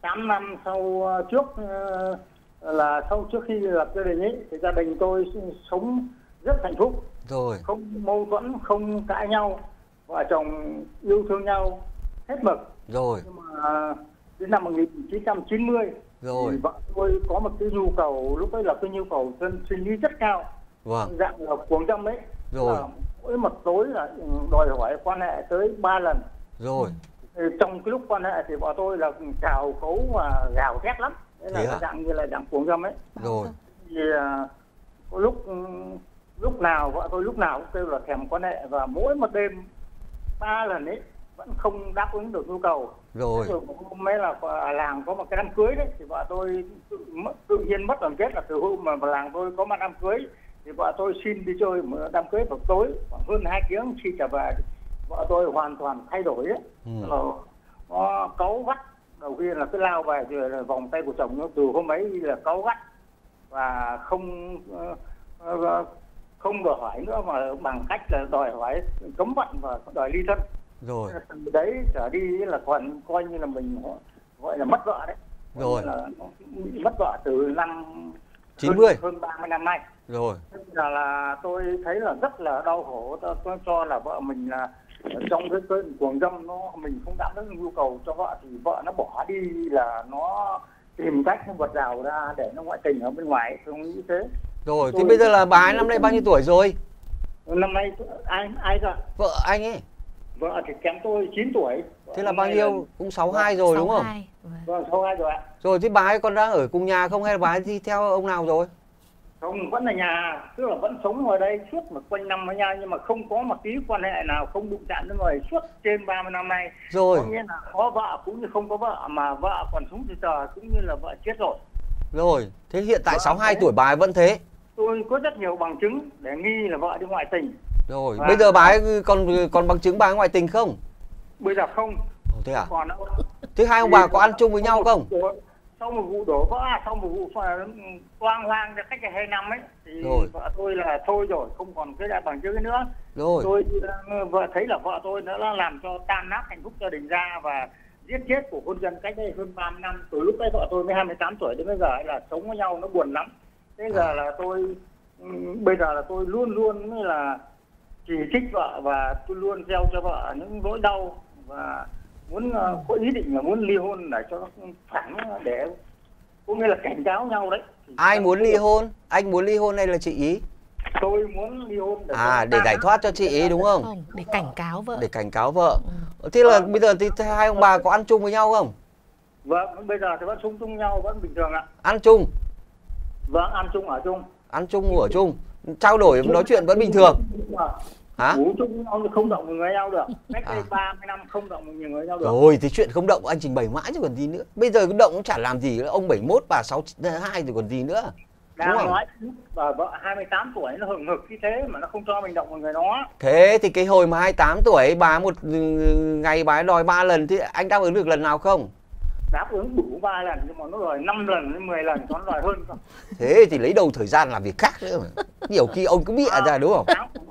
tám năm sau uh, trước uh, là sau trước khi lập gia đình ấy thì gia đình tôi sống rất hạnh phúc. Rồi. Không mâu thuẫn, không cãi nhau, vợ chồng yêu thương nhau hết mực. Rồi. Nhưng mà uh, đến năm một nghìn chín trăm chín mươi rồi. Thì vợ tôi có một cái nhu cầu, lúc ấy là cái nhu cầu thân suy nghĩ rất cao, vâng. dạng là cuồng dâm ấy, rồi. Là mỗi một tối là đòi hỏi quan hệ tới ba lần. Rồi. Thì trong cái lúc quan hệ thì vợ tôi là cào cấu và gào ghét lắm, đấy là à? dạng như là dạng cuồng dâm ấy. Rồi. Thì có lúc lúc nào vợ tôi lúc nào cũng kêu là thèm quan hệ, và mỗi một đêm ba lần ấy vẫn không đáp ứng được nhu cầu. Rồi. Rồi hôm ấy là làng có một cái đám cưới đấy, thì vợ tôi tự, tự nhiên mất đoàn kết, là từ hôm mà làng tôi có một đám cưới thì vợ tôi xin đi chơi một đám cưới vào tối khoảng hơn hai tiếng, khi trở về vợ tôi hoàn toàn thay đổi ấy. Ừ. Nó cáu gắt, đầu tiên là cứ lao về rồi vòng tay của chồng nó từ hôm ấy là cáu gắt và không không đòi hỏi nữa mà bằng cách là đòi hỏi cấm vận và đòi ly thân. Rồi đấy trở đi là còn coi như là mình gọi là mất vợ đấy. Rồi là mất vợ từ năm chín mươi hơn ba mươi năm nay. Rồi là, là tôi thấy là rất là đau khổ, tôi, tôi cho là vợ mình là trong cái cơn cuồng dâm nó mình không đáp ứng nhu cầu cho vợ thì vợ nó bỏ đi, là nó tìm cách nó vượt rào ra để nó ngoại tình ở bên ngoài, tôi nghĩ thế. Rồi tôi, thì bây giờ là bà ấy năm nay bao nhiêu tuổi rồi? Năm nay ai ai rồi? Vợ anh ấy. Vợ thì kém tôi chín tuổi. Thế là bao nhiêu? Là... cũng sáu hai rồi đúng không? Vâng, sáu hai rồi ạ. Rồi thì bà ấy còn đang ở cùng nhà không hay là bà ấy đi theo ông nào rồi? Không, vẫn là nhà, tức là vẫn sống ở đây suốt mà quanh năm với nhau nhưng mà không có một tí quan hệ nào, không đụng chạm đến người suốt trên ba mươi năm nay. Rồi. Có nghĩa là có vợ cũng như không có vợ, mà vợ còn sống thì chờ cũng như là vợ chết rồi. Rồi, thế hiện tại vợ sáu hai thế. Tuổi bà ấy vẫn thế. Tôi có rất nhiều bằng chứng để nghi là vợ đi ngoại tình. Rồi, và bây giờ bà ấy còn còn bằng chứng bà ấy ngoại tình không? Bây giờ không. Ồ, thế à? Còn thế hai ông bà có ăn chung với nhau không? Sau một vụ đổ vỡ, sau một vụ toang hoang cách đây hai năm ấy thì rồi. Vợ tôi là thôi rồi, không còn cái đại bằng chứng nữa. Rồi. Tôi vợ thấy là vợ tôi đã làm cho tan nát hạnh phúc gia đình ra và giết chết của hôn nhân cách đây hơn ba mươi năm. Từ lúc đấy vợ tôi mới hai mươi tám tuổi đến bây giờ là sống với nhau nó buồn lắm. Bây giờ à. là tôi bây giờ là tôi luôn luôn là chỉ trích vợ và tôi luôn gieo cho vợ những nỗi đau và muốn uh, có ý định là muốn ly hôn để cho nó phản, để cũng như là cảnh cáo nhau đấy. Thì ai muốn ly hôn? Anh muốn ly hôn hay là chị ý? Tôi muốn ly hôn để à để giải thoát cho chị ý đúng không? Không, để cảnh cáo vợ. Để cảnh cáo vợ. Ừ. Thế là à, bây giờ thì hai ông bà có ăn chung với nhau không? Vâng, bây giờ thì vẫn sống chung nhau vẫn bình thường ạ. Ăn chung? Vâng, ăn chung ở chung. Ăn chung ngủ ở chung. Trao đổi nói chuyện vẫn bình thường. Hả? Ngủ chung không động người nhau được. Cách đây ba mươi năm không động người nhau được. Rồi thì chuyện không động anh trình bày mãi chứ còn gì nữa. Bây giờ cái động cũng chả làm gì nữa. Ông bảy mốt bà sáu hai rồi còn gì nữa. Đang nói bà vợ hai mươi tám tuổi nó hừng hực như thế mà nó không cho mình động vào người nó. Thế thì cái hồi mà hai mươi tám tuổi bà một ngày bà đòi ba lần thì anh đáp ứng được lần nào không? Đáp ứng đủ ba lần nhưng mà nó đòi năm lần, mười lần, nó đòi hơn không? Thế thì lấy đầu thời gian làm việc khác nữa mà. Nhiều khi ông cứ bịa à, ra đúng không?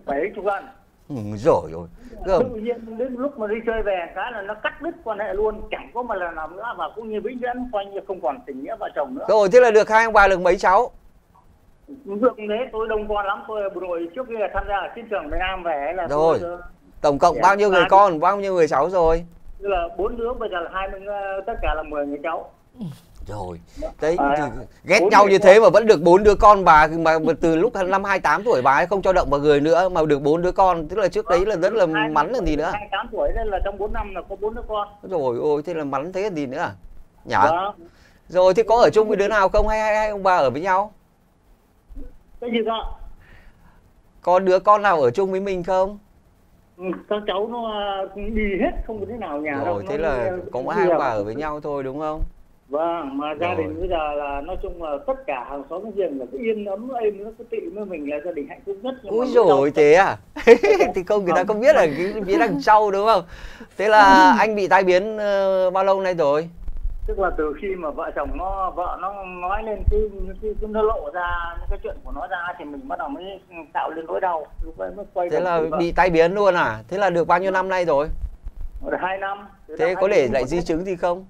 bảy chục lần. Ừ, rồi rồi. Tự nhiên đến lúc mà đi chơi về cái là nó cắt đứt quan hệ luôn, chẳng có một lần nào nữa và cũng như vĩnh viễn coi như không còn tình nghĩa vợ chồng nữa. Rồi thế là được hai ông bà được mấy cháu? Được thế, tôi đông con lắm, tôi bộ đội trước khi là tham gia ở chiến trường miền Nam về là rồi. Tôi, tổng cộng bao nhiêu người con, bao nhiêu người cháu rồi? Tức là bốn đứa, bây giờ là hai mươi, tất cả là mười người cháu. Rồi, đấy, à, ghét nhau như con. Thế mà vẫn được bốn đứa con bà, mà từ lúc năm hai mươi tám tuổi bà ấy không cho động vào người nữa mà được bốn đứa con, tức là trước đấy là rất là hai, mắn là gì nữa. hai mươi tám tuổi nên là trong bốn năm là có bốn đứa con. Rồi ôi, thế là mắn thế là gì nữa à? Nhả? Đó. Rồi, thế có ở chung với đứa nào không hay hay, hay ông bà ở với nhau? Cái gì cơ? Có đứa con nào ở chung với mình không? Các cháu nó đi hết không có thế nào nhà rồi đâu. Thế nó là có mỗi hai ông bà ở với nhau thôi đúng không? Vâng, mà gia rồi. Đình bây giờ là nói chung là tất cả hàng xóm riêng là cứ yên ấm êm, nó cứ tị với mình là gia đình hạnh phúc nhất. Úi dồi thế à? Thì không, người ta không biết là cái phía đằng sau đúng không? Thế là anh bị tai biến uh, bao lâu nay rồi? Tức là từ khi mà vợ chồng nó vợ nó nói lên cái cái, cái nó lộ ra những cái chuyện của nó ra thì mình bắt đầu mới tạo lên nỗi đau. Lúc ấy mới quay thế là bị tai biến luôn à? Thế là được bao nhiêu năm nay rồi? Được hai năm. Thế, thế có để lại di chứng gì không?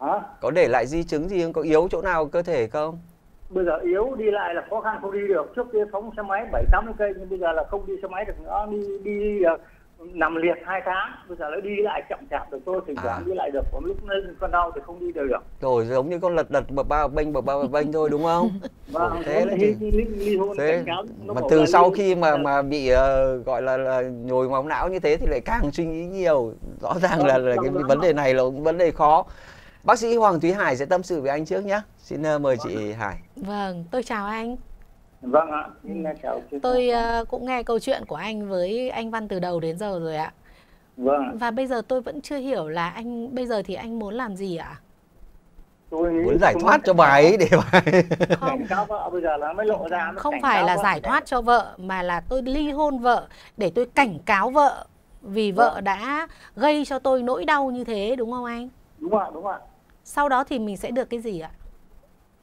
Hả? Có để lại di chứng gì không? Có yếu chỗ nào cơ thể không? Bây giờ yếu đi lại là khó khăn, không đi được. Trước kia phóng xe máy bảy tám mươi cây nhưng bây giờ là không đi xe máy được nữa, đi đi uh, nằm liệt hai tháng, bây giờ nó đi lại chậm chạp được thôi, thỉnh thoảng à. Đi lại được, còn lúc nãy con đau thì không đi được được. Rồi giống như con lật đật bập bao bênh bập bao bênh thôi đúng không? Vâng. Thế đấy thì ly hôn cảnh cáo. Mà từ sau khi mà mà bị uh, gọi là, là nhồi máu não như thế thì lại càng suy nghĩ nhiều. Rõ ràng là, là cái vấn đề này là cũng vấn đề khó. Bác sĩ Hoàng Thúy Hải sẽ tâm sự với anh trước nhé. Xin mời chị Hải. Vâng, tôi chào anh. Vâng ạ. Tôi uh, cũng nghe câu chuyện của anh với anh Văn từ đầu đến giờ rồi ạ. Vâng. Và bây giờ tôi vẫn chưa hiểu là anh bây giờ thì anh muốn làm gì ạ? Tôi muốn giải thoát cho bà ấy để bà ấy. Không, bây giờ là mới lộ ra. Không phải là giải thoát cho vợ mà là tôi ly hôn vợ để tôi cảnh cáo vợ vì vợ đã gây cho tôi nỗi đau như thế, đúng không anh? Đúng ạ, đúng ạ. Sau đó thì mình sẽ được cái gì ạ?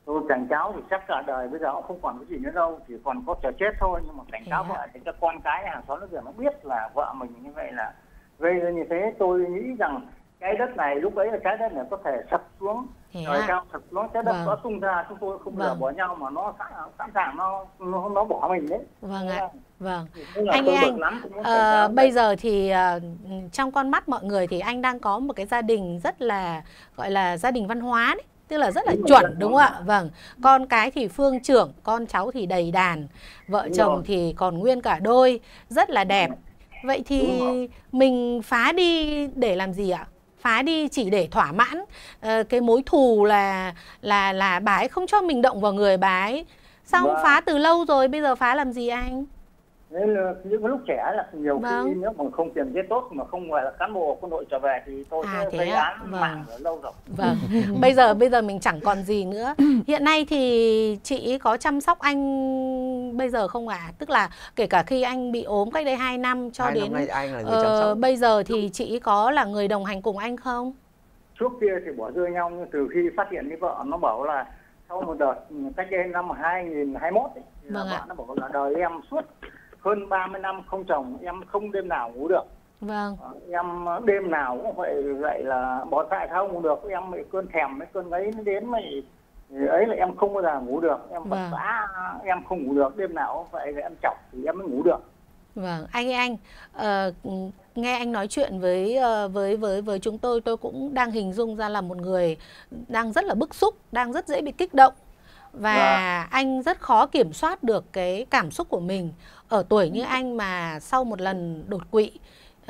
Tôi cảnh cáo thì chắc cả đời bây giờ họ không còn cái gì nữa đâu, chỉ còn có chờ chết thôi. Nhưng mà cảnh thế cáo hả? Vợ thì các con cái hàng xóm nó giờ nó biết là vợ mình như vậy là gây ra như thế. Tôi nghĩ rằng cái đất này lúc ấy là trái đất này có thể sập xuống, trời cao sập xuống, trái đất vâng. có tung ra, chúng tôi không vâng. lừa bỏ nhau mà nó sẵn sàng nó, nó nó bỏ mình đấy. Vâng ạ. Vâng. Anh ơi, anh lắm, à, bây giờ thì uh, trong con mắt mọi người thì anh đang có một cái gia đình rất là gọi là gia đình văn hóa đấy. Tức là rất là đúng chuẩn rồi, đúng không ạ? Vâng, con cái thì phương trưởng, con cháu thì đầy đàn, vợ đúng chồng rồi. Thì còn nguyên cả đôi, rất là đẹp. Vậy thì mình phá đi để làm gì ạ? Phá đi chỉ để thỏa mãn uh, cái mối thù là là là bà ấy không cho mình động vào người bà ấy. Sao không phá từ lâu rồi, bây giờ phá làm gì anh? Nên là những lúc trẻ là nhiều vâng. khi nếu mà không tìm thấy tốt mà không phải là cán bộ quân đội trở về thì tôi à, sẽ gây án vâng. mạng lâu rồi. Vâng. Bây giờ bây giờ mình chẳng còn gì nữa. Hiện nay thì chị có chăm sóc anh bây giờ không ạ? À? Tức là kể cả khi anh bị ốm cách đây hai năm cho hai đến năm anh là người chăm sóc. Uh, bây giờ thì chị có là người đồng hành cùng anh không? Trước kia thì bỏ rơi nhau, nhưng từ khi phát hiện với vợ nó bảo là sau một đợt cách đây năm hai nghìn không trăm hai mươi mốt ấy, vâng là vợ nó bảo là đời em suốt hơn ba mươi năm không chồng, em không đêm nào ngủ được. Vâng. Em đêm nào cũng vậy, vậy là bỏ tại sao ngủ được, em bị cơn thèm, cái cơn ấy nó đến mày ấy là em không bao giờ ngủ được, em vâng. vã, em không ngủ được, đêm nào vậy là em chọc thì em mới ngủ được. Vâng, anh anh uh, nghe anh nói chuyện với uh, với với với chúng tôi, tôi cũng đang hình dung ra là một người đang rất là bức xúc, đang rất dễ bị kích động. Và wow. anh rất khó kiểm soát được cái cảm xúc của mình. Ở tuổi như anh mà sau một lần đột quỵ,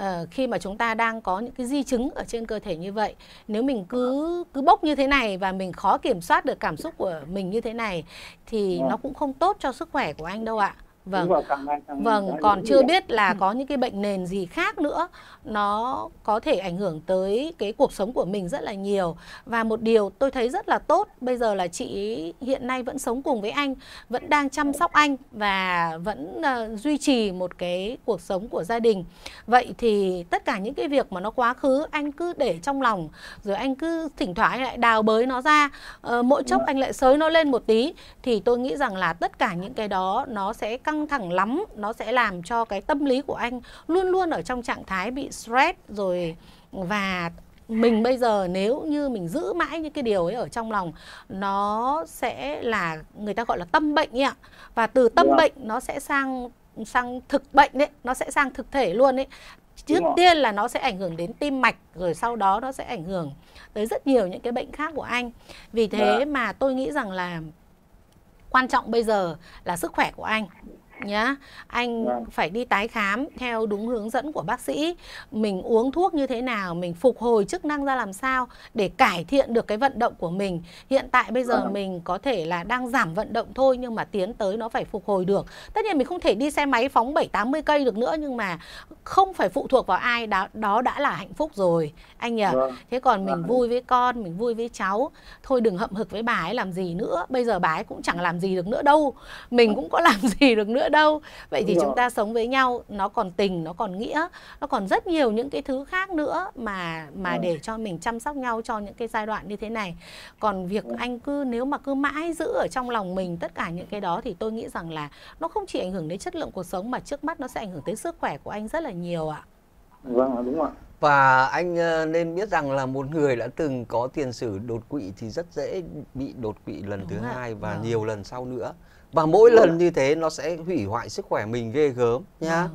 uh, khi mà chúng ta đang có những cái di chứng ở trên cơ thể như vậy, nếu mình cứ cứ bốc như thế này và mình khó kiểm soát được cảm xúc của mình như thế này thì wow. nó cũng không tốt cho sức khỏe của anh đâu ạ. Vâng, vâng, còn chưa biết là có những cái bệnh nền gì khác nữa, nó có thể ảnh hưởng tới cái cuộc sống của mình rất là nhiều. Và một điều tôi thấy rất là tốt, bây giờ là chị hiện nay vẫn sống cùng với anh, vẫn đang chăm sóc anh và vẫn uh, duy trì một cái cuộc sống của gia đình. Vậy thì tất cả những cái việc mà nó quá khứ anh cứ để trong lòng, rồi anh cứ thỉnh thoảng anh lại đào bới nó ra, uh, mỗi chốc anh lại xới nó lên một tí, thì tôi nghĩ rằng là tất cả những cái đó nó sẽ căng thẳng lắm, nó sẽ làm cho cái tâm lý của anh luôn luôn ở trong trạng thái bị stress rồi. Và mình bây giờ nếu như mình giữ mãi những cái điều ấy ở trong lòng, nó sẽ là người ta gọi là tâm bệnh ấy ạ. Và từ tâm bệnh nó sẽ sang sang thực bệnh đấy, nó sẽ sang thực thể luôn đấy. Trước tiên là nó sẽ ảnh hưởng đến tim mạch, rồi sau đó nó sẽ ảnh hưởng tới rất nhiều những cái bệnh khác của anh. Vì thế mà tôi nghĩ rằng là quan trọng bây giờ là sức khỏe của anh nhá. Anh phải đi tái khám theo đúng hướng dẫn của bác sĩ, mình uống thuốc như thế nào, mình phục hồi chức năng ra làm sao để cải thiện được cái vận động của mình. Hiện tại bây giờ mình có thể là đang giảm vận động thôi, nhưng mà tiến tới nó phải phục hồi được. Tất nhiên mình không thể đi xe máy phóng bảy tám mươi cây được nữa, nhưng mà không phải phụ thuộc vào ai, đó, đó đã là hạnh phúc rồi anh nhỉ. Thế còn mình vui với con, mình vui với cháu thôi, đừng hậm hực với bà ấy làm gì nữa, bây giờ bà ấy cũng chẳng làm gì được nữa đâu, mình cũng có làm gì được nữa đâu. Vậy thì chúng ta sống với nhau, nó còn tình, nó còn nghĩa, nó còn rất nhiều những cái thứ khác nữa mà mà để cho mình chăm sóc nhau cho những cái giai đoạn như thế này. Còn việc anh cứ nếu mà cứ mãi giữ ở trong lòng mình tất cả những cái đó thì tôi nghĩ rằng là nó không chỉ ảnh hưởng đến chất lượng cuộc sống mà trước mắt nó sẽ ảnh hưởng tới sức khỏe của anh rất là nhiều ạ. Vâng, đúng ạ. Và anh nên biết rằng là một người đã từng có tiền sử đột quỵ thì rất dễ bị đột quỵ lần đúng thứ ạ. Hai và vâng. nhiều lần sau nữa. Và mỗi lần à. Như thế nó sẽ hủy hoại sức khỏe mình ghê gớm nhá.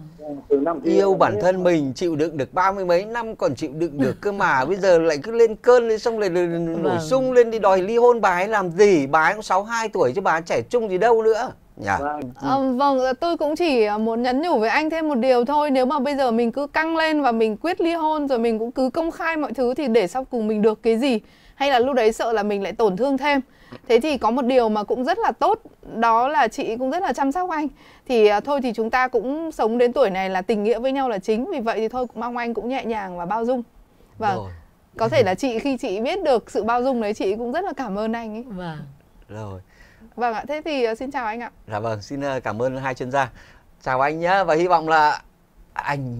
Ừ. Yêu bản thân mình chịu đựng được ba mươi mấy năm còn chịu đựng được cơ mà. Bây giờ lại cứ lên cơn lên xong lại nổi sung lên đi đòi ly hôn bà ấy làm gì. Bà ấy cũng sáu mươi hai tuổi chứ bà ấy trẻ trung gì đâu nữa. Yeah. À, vâng, tôi cũng chỉ muốn nhắn nhủ với anh thêm một điều thôi. Nếu mà bây giờ mình cứ căng lên và mình quyết ly hôn rồi mình cũng cứ công khai mọi thứ thì để sau cùng mình được cái gì, hay là lúc đấy sợ là mình lại tổn thương thêm. Thế thì có một điều mà cũng rất là tốt, đó là chị cũng rất là chăm sóc anh. Thì à, thôi thì chúng ta cũng sống đến tuổi này là tình nghĩa với nhau là chính. Vì vậy thì thôi cũng mong anh cũng nhẹ nhàng và bao dung. Và rồi. Có thể là chị khi chị biết được sự bao dung đấy, chị cũng rất là cảm ơn anh ấy. Vâng. Rồi. Vâng ạ, thế thì xin chào anh ạ. Dạ vâng, xin cảm ơn hai chuyên gia. Chào anh nhé, và hy vọng là anh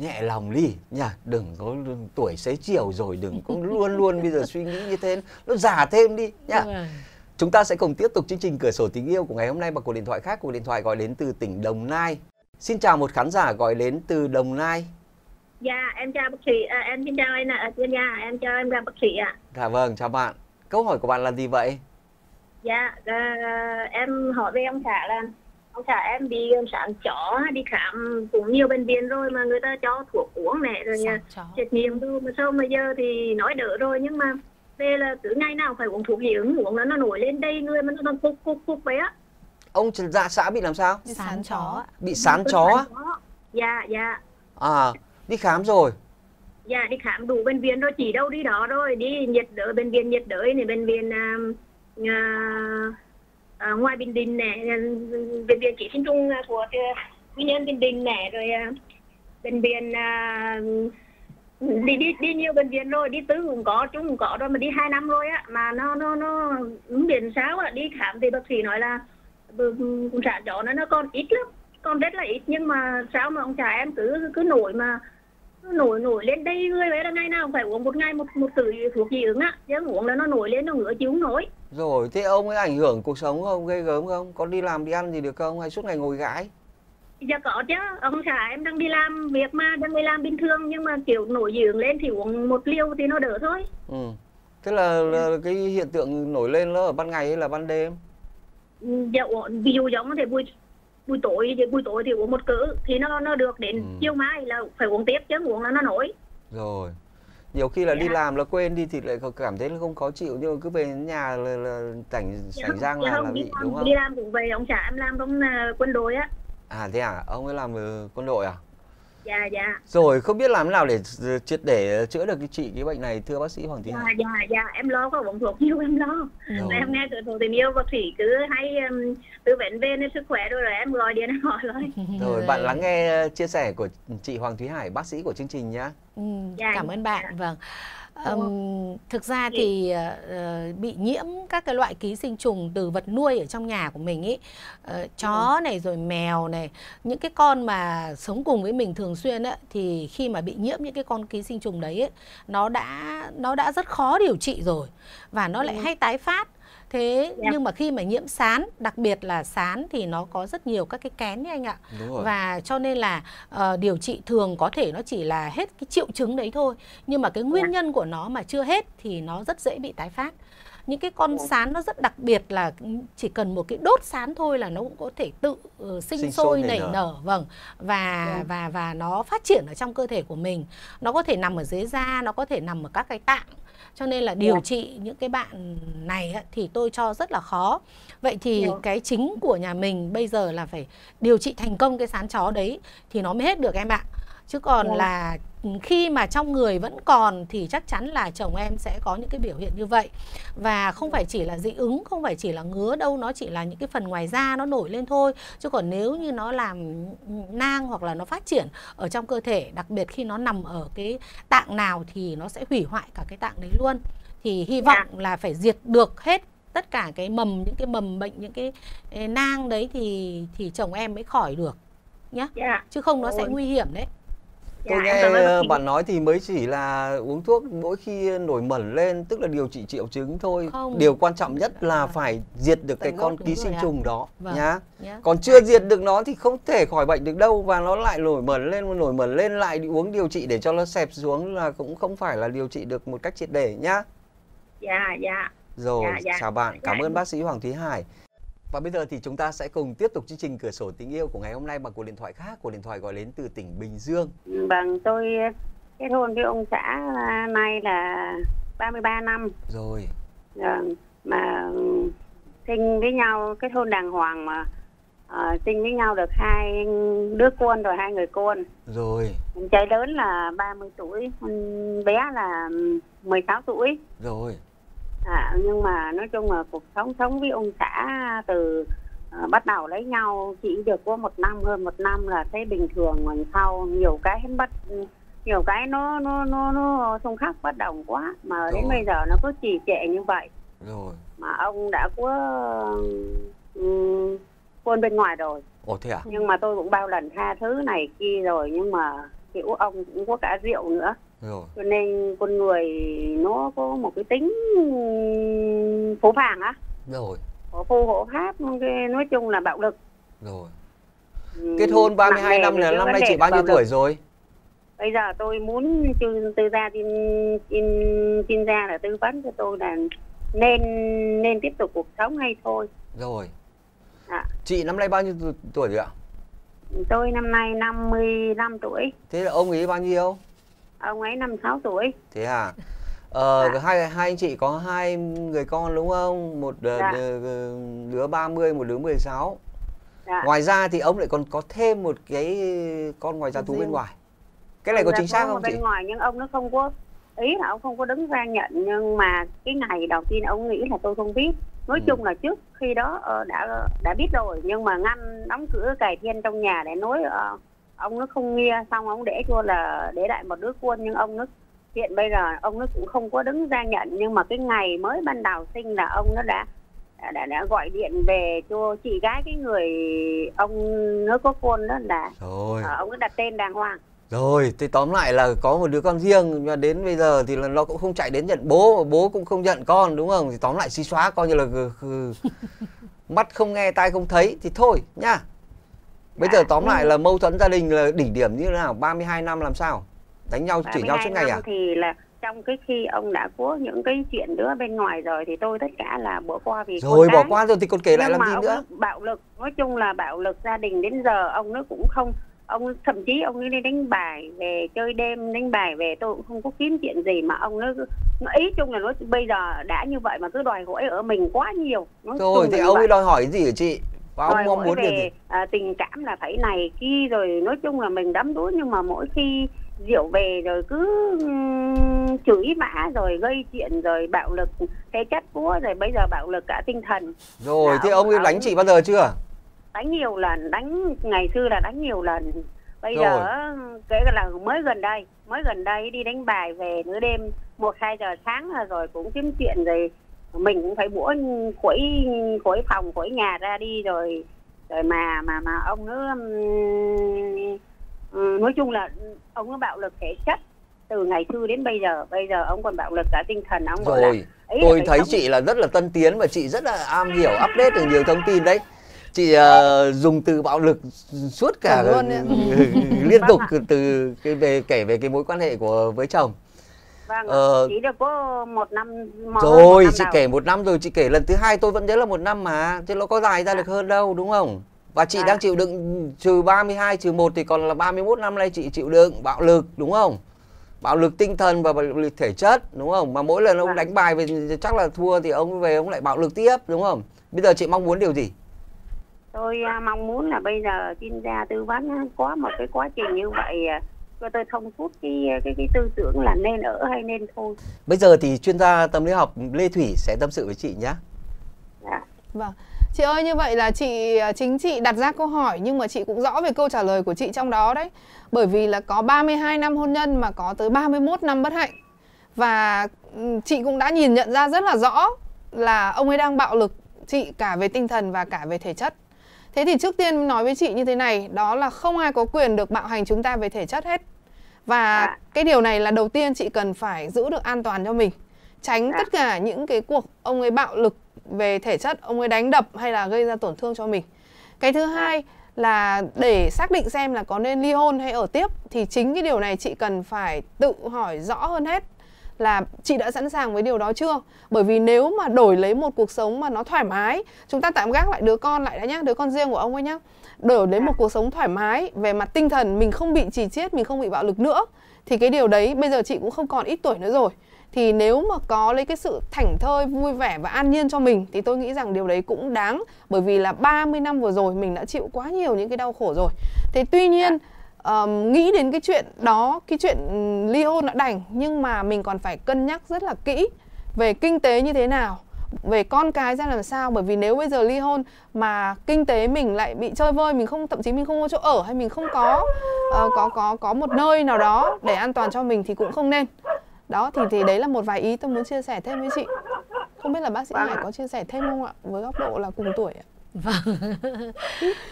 nhẹ lòng đi nha, đừng có tuổi xế chiều rồi, đừng có luôn luôn bây giờ suy nghĩ như thế, nó già thêm đi nha. Chúng ta sẽ cùng tiếp tục chương trình Cửa sổ tình yêu của ngày hôm nay bằng cuộc điện thoại khác. Cuộc điện thoại gọi đến từ tỉnh Đồng Nai. Xin chào một khán giả gọi đến từ Đồng Nai. Dạ, em chào bác sĩ, à, em xin chào anh ạ, dạ, em chào em là bác sĩ ạ. Dạ vâng, chào bạn. Câu hỏi của bạn là gì vậy? Dạ, uh, em hỏi về ông xã là ông xã em bị sản chó, đi khám cũng nhiều bệnh viện rồi mà người ta cho thuốc uống này rồi xét nghiệm đâu mà sao mà giờ thì nói đỡ rồi, nhưng mà về là cứ ngày nào phải uống thuốc gì ứng uống nó nó nổi lên đây người mà nó còn cục cục cục vậy á. Ông dạ xã bị làm sao? Bị sán chó. Bị sán chó. Dạ dạ. À, đi khám rồi. Dạ đi khám đủ bệnh viện rồi, chỉ đâu đi đó rồi, đi nhiệt đới bệnh viện nhiệt đới này, bệnh viện uh, uh, À, ngoài Bình Định này, bệnh viện Chỉ Sinh Trung của Quy Nhân Bình Định này, rồi bệnh viện à, đi đi đi nhiều bệnh viện rồi, đi tứ cũng có, chúng cũng có rồi, mà đi hai năm rồi á, mà nó nó nó ứng biển sáo á, đi khám thì bác sĩ nói là cũng trả chó nó nó còn ít lắm, còn rất là ít, nhưng mà sao mà ông trả em cứ cứ nổi mà nổi nổi lên đây người ấy là ngày nào phải uống một ngày một một tử thuốc dị ứng á, chứ uống là nó nổi lên nó ngứa chứ không nổi. Rồi thế ông ấy ảnh hưởng cuộc sống không, gây gớm không, có đi làm đi ăn gì được không, hay suốt ngày ngồi gãi? Dạ có chứ, ông xã em đang đi làm việc mà đang đi làm bình thường, nhưng mà kiểu nổi dị ứng lên thì uống một liều thì nó đỡ thôi. Ừ, thế là, là cái hiện tượng nổi lên nó ở ban ngày hay là ban đêm? Dạ ví dụ giống thì buổi buổi tối buổi tối thì uống một cữ thì nó nó được, đến ừ. chiều mai là phải uống tiếp chứ uống là nó nổi. Rồi. Nhiều khi là dạ. đi làm là quên đi thì lại cảm thấy là không khó chịu, nhưng mà cứ về nhà là, là tảnh sảnh giang dạ, là là bị làm, đúng không? Đi làm cũng về, ông xã em làm trong uh, quân đội á. À thế à, ông ấy làm uh, quân đội à? Dạ dạ. Rồi không biết làm thế nào để triệt để chữa được cái trị cái bệnh này thưa bác sĩ Hoàng Thúy Hải? Dạ dạ dạ, em lo có uống thuốc nhiều em lo. Rồi. Em nghe Cửa sổ tình yêu bác sĩ cứ hay um, tư vấn về sức khỏe rồi rồi em gọi điện hỏi thôi. Rồi bạn lắng nghe chia sẻ của chị Hoàng Thúy Hải, bác sĩ của chương trình nhá. Ừ, dạ, cảm ơn bạn. Dạ. Vâng. Um, thực ra thì uh, bị nhiễm các cái loại ký sinh trùng từ vật nuôi ở trong nhà của mình ý, uh, chó này rồi mèo này, những cái con mà sống cùng với mình thường xuyên ấy, thì khi mà bị nhiễm những cái con ký sinh trùng đấy ấy, nó đã nó đã rất khó điều trị rồi và nó lại hay tái phát. Thế nhưng mà khi mà nhiễm sán, đặc biệt là sán thì nó có rất nhiều các cái kén đấy anh ạ. Và cho nên là uh, điều trị thường có thể nó chỉ là hết cái triệu chứng đấy thôi, nhưng mà cái nguyên nhân của nó mà chưa hết thì nó rất dễ bị tái phát. Những cái con sán nó rất đặc biệt là chỉ cần một cái đốt sán thôi là nó cũng có thể tự uh, sinh, sinh sôi nảy nở, nở vâng và ừ. và và nó phát triển ở trong cơ thể của mình. Nó có thể nằm ở dưới da, nó có thể nằm ở các cái tạng. Cho nên là điều yeah. trị những cái bạn này ấy, thì tôi cho rất là khó. Vậy thì yeah. cái chính của nhà mình bây giờ là phải điều trị thành công cái sán chó đấy thì nó mới hết được em ạ. Chứ còn yeah. là khi mà trong người vẫn còn thì chắc chắn là chồng em sẽ có những cái biểu hiện như vậy. Và không phải chỉ là dị ứng, không phải chỉ là ngứa đâu, nó chỉ là những cái phần ngoài da nó nổi lên thôi. Chứ còn nếu như nó làm nang hoặc là nó phát triển ở trong cơ thể, đặc biệt khi nó nằm ở cái tạng nào thì nó sẽ hủy hoại cả cái tạng đấy luôn. Thì hy vọng là phải diệt được hết tất cả cái mầm, những cái mầm bệnh, những cái nang đấy thì, thì chồng em mới khỏi được nhá. Chứ không nó sẽ nguy hiểm đấy. Tôi dạ, nghe bạn nói thì mới chỉ là uống thuốc mỗi khi nổi mẩn lên, tức là điều trị triệu chứng thôi. Không. Điều quan trọng nhất là phải diệt được Tận cái con ký sinh trùng à. đó vâng. nhá. Yeah. Còn chưa diệt được nó thì không thể khỏi bệnh được đâu, và nó lại nổi mẩn lên, nổi mẩn lên lại đi uống điều trị để cho nó xẹp xuống là cũng không phải là điều trị được một cách triệt để nhá. Dạ yeah, dạ. Yeah. Rồi, yeah, yeah. chào bạn. Cảm yeah. ơn bác sĩ Hoàng Thúy Hải. Và bây giờ thì chúng ta sẽ cùng tiếp tục chương trình Cửa sổ tình yêu của ngày hôm nay bằng cuộc điện thoại khác. Cuộc điện thoại gọi đến từ tỉnh Bình Dương. Vâng, tôi kết hôn với ông xã nay là ba mươi ba năm. Rồi. Vâng, mà sinh với nhau, kết hôn đàng hoàng mà à, sinh với nhau được hai đứa con rồi, hai người con. Rồi. Cháu lớn là ba mươi tuổi, bé là mười sáu tuổi. Rồi. À, nhưng mà nói chung là cuộc sống sống với ông xã từ uh, bắt đầu lấy nhau chỉ được có một năm, hơn một năm là thấy bình thường, còn sau nhiều cái bắt nhiều cái nó nó nó nó xung khắc bất đồng quá mà Rồi. đến bây giờ nó cứ trì trệ như vậy. Rồi. Mà ông đã có um, quân bên ngoài rồi. Ồ thế à? Nhưng mà tôi cũng bao lần tha thứ này kia rồi, nhưng mà kiểu ông cũng có cả rượu nữa. Rồi. Cho nên con người nó có một cái tính phũ phàng á. Rồi. Có phù hộ pháp, nói chung là bạo lực. Rồi. Kết hôn ba mươi hai năm là năm nay chị bao nhiêu tuổi rồi? Bây giờ tôi muốn tư gia tin tin tin ra là tư vấn cho tôi là nên nên tiếp tục cuộc sống hay thôi. Rồi. À. Chị năm nay bao nhiêu tuổi rồi ạ? Tôi năm nay năm mươi lăm tuổi. Thế là ông ấy bao nhiêu? Ông ấy năm mươi sáu tuổi. Thế à? Ờ, à. hai, hai anh chị có hai người con đúng không? Một dạ. đứa ba mươi, một đứa mười sáu. Dạ. Ngoài ra thì ông lại còn có thêm một cái con ngoài gia thú bên ngoài. Cái này có chính xác không bên chị? Ngoài nhưng ông nó không có, ý là ông không có đứng ra nhận. Nhưng mà cái ngày đầu tiên ông nghĩ là tôi không biết. Nói ừ. chung là trước khi đó đã đã biết rồi. Nhưng mà ngăn đóng cửa cài thiên trong nhà để nói ông nó không nghe. Xong ông để cho là để lại một đứa con. Nhưng ông nó hiện bây giờ ông nó cũng không có đứng ra nhận. Nhưng mà cái ngày mới ban đầu sinh là ông nó đã đã, đã, đã gọi điện về cho chị gái cái người ông nó có con đó là rồi. À, ông nó đặt tên đàng hoàng. Rồi, thì tóm lại là có một đứa con riêng mà đến bây giờ thì là nó cũng không chạy đến nhận bố, bố cũng không nhận con đúng không? Thì tóm lại xí xóa coi như là mắt không nghe tai không thấy thì thôi nhá. Bây à, giờ tóm lại là mâu thuẫn gia đình là đỉnh điểm như thế nào? ba mươi hai năm làm sao? Đánh nhau chửi nhau suốt ngày à? Thì là trong cái khi ông đã có những cái chuyện nữa bên ngoài rồi thì tôi tất cả là bỏ qua vì rồi bỏ cái. Qua rồi thì còn kể nhưng lại làm gì nữa? Bạo lực, nói chung là bạo lực gia đình đến giờ ông nó cũng không. Ông thậm chí ông ấy đi đánh bài về, chơi đêm đánh bài về, tôi cũng không có kiếm chuyện gì mà ông nó, nó ý chung là nó bây giờ đã như vậy mà cứ đòi hỏi ở mình quá nhiều. Nó rồi thì ông ấy đòi hỏi gì hả chị? Và ông mong muốn về, gì? À, tình cảm là phải này kia rồi nói chung là mình đắm đuối nhưng mà mỗi khi rượu về rồi cứ chửi bã rồi gây chuyện rồi bạo lực thế chất quá rồi bây giờ bạo lực cả tinh thần. Rồi thế ông ấy đánh ông... chị bao giờ chưa? Đánh nhiều lần, đánh ngày xưa là đánh nhiều lần. Bây rồi. Giờ kể cả là mới gần đây, mới gần đây đi đánh bài về nửa đêm một hai giờ sáng là rồi cũng kiếm chuyện rồi mình cũng phải bủa khỏi khỏi phòng khỏi nhà ra đi rồi rồi mà mà mà ông nữa nói chung là ông nó bạo lực thể chất từ ngày xưa đến bây giờ, bây giờ ông còn bạo lực cả tinh thần ông rồi. Là, tôi thấy sống. Chị là rất là tân tiến và chị rất là am hiểu update được nhiều thông tin đấy. Chị uh, dùng từ bạo lực suốt cả liên tục vâng từ cái về kể về cái mối quan hệ của với chồng. Vâng, uh, chỉ được có một năm. Một rồi, một năm chị đầu. Kể một năm rồi, chị kể lần thứ hai tôi vẫn nhớ là một năm mà, chứ nó có dài ra à. Được hơn đâu đúng không? Và chị à. Đang chịu đựng trừ ba mươi hai trừ một thì còn là ba mươi mốt năm nay chị chịu đựng bạo lực đúng không? Bạo lực tinh thần và bạo lực thể chất đúng không? Mà mỗi lần ông à. Đánh bài về chắc là thua thì ông về ông lại bạo lực tiếp đúng không? Bây giờ chị mong muốn điều gì? Tôi mong muốn là bây giờ chuyên gia tư vấn có một cái quá trình như vậy cho tôi thông suốt cái, cái cái tư tưởng là nên ở hay nên thôi. Bây giờ thì chuyên gia tâm lý học Lê Thủy sẽ tâm sự với chị nhé. Dạ. Vâng. Chị ơi, như vậy là chị chính chị đặt ra câu hỏi nhưng mà chị cũng rõ về câu trả lời của chị trong đó đấy. Bởi vì là có ba mươi hai năm hôn nhân mà có tới ba mươi mốt năm bất hạnh. Và chị cũng đã nhìn nhận ra rất là rõ là ông ấy đang bạo lực chị cả về tinh thần và cả về thể chất. Thế thì trước tiên nói với chị như thế này, đó là không ai có quyền được bạo hành chúng ta về thể chất hết. Và à. Cái điều này là đầu tiên chị cần phải giữ được an toàn cho mình. Tránh à. Tất cả những cái cuộc ông ấy bạo lực về thể chất, ông ấy đánh đập hay là gây ra tổn thương cho mình. Cái thứ hai là để xác định xem là có nên ly hôn hay ở tiếp. Thì chính cái điều này chị cần phải tự hỏi rõ hơn hết là chị đã sẵn sàng với điều đó chưa? Bởi vì nếu mà đổi lấy một cuộc sống mà nó thoải mái, chúng ta tạm gác lại đứa con lại đã nhá, đứa con riêng của ông ấy nhá. Đổi lấy một cuộc sống thoải mái về mặt tinh thần, mình không bị chì chiết, mình không bị bạo lực nữa. Thì cái điều đấy bây giờ chị cũng không còn ít tuổi nữa rồi. Thì nếu mà có lấy cái sự thảnh thơi, vui vẻ và an nhiên cho mình thì tôi nghĩ rằng điều đấy cũng đáng. Bởi vì là ba mươi năm vừa rồi mình đã chịu quá nhiều những cái đau khổ rồi. Thế tuy nhiên Um, nghĩ đến cái chuyện đó, cái chuyện ly hôn đã đành, nhưng mà mình còn phải cân nhắc rất là kỹ về kinh tế như thế nào, về con cái ra làm sao. Bởi vì nếu bây giờ ly hôn mà kinh tế mình lại bị chơi vơi, mình không, thậm chí mình không có chỗ ở hay mình không có uh, có có có một nơi nào đó để an toàn cho mình thì cũng không nên. Đó thì thì đấy là một vài ý tôi muốn chia sẻ thêm với chị. Không biết là bác sĩ Hải có chia sẻ thêm không ạ, với góc độ là cùng tuổi ạ? Vâng,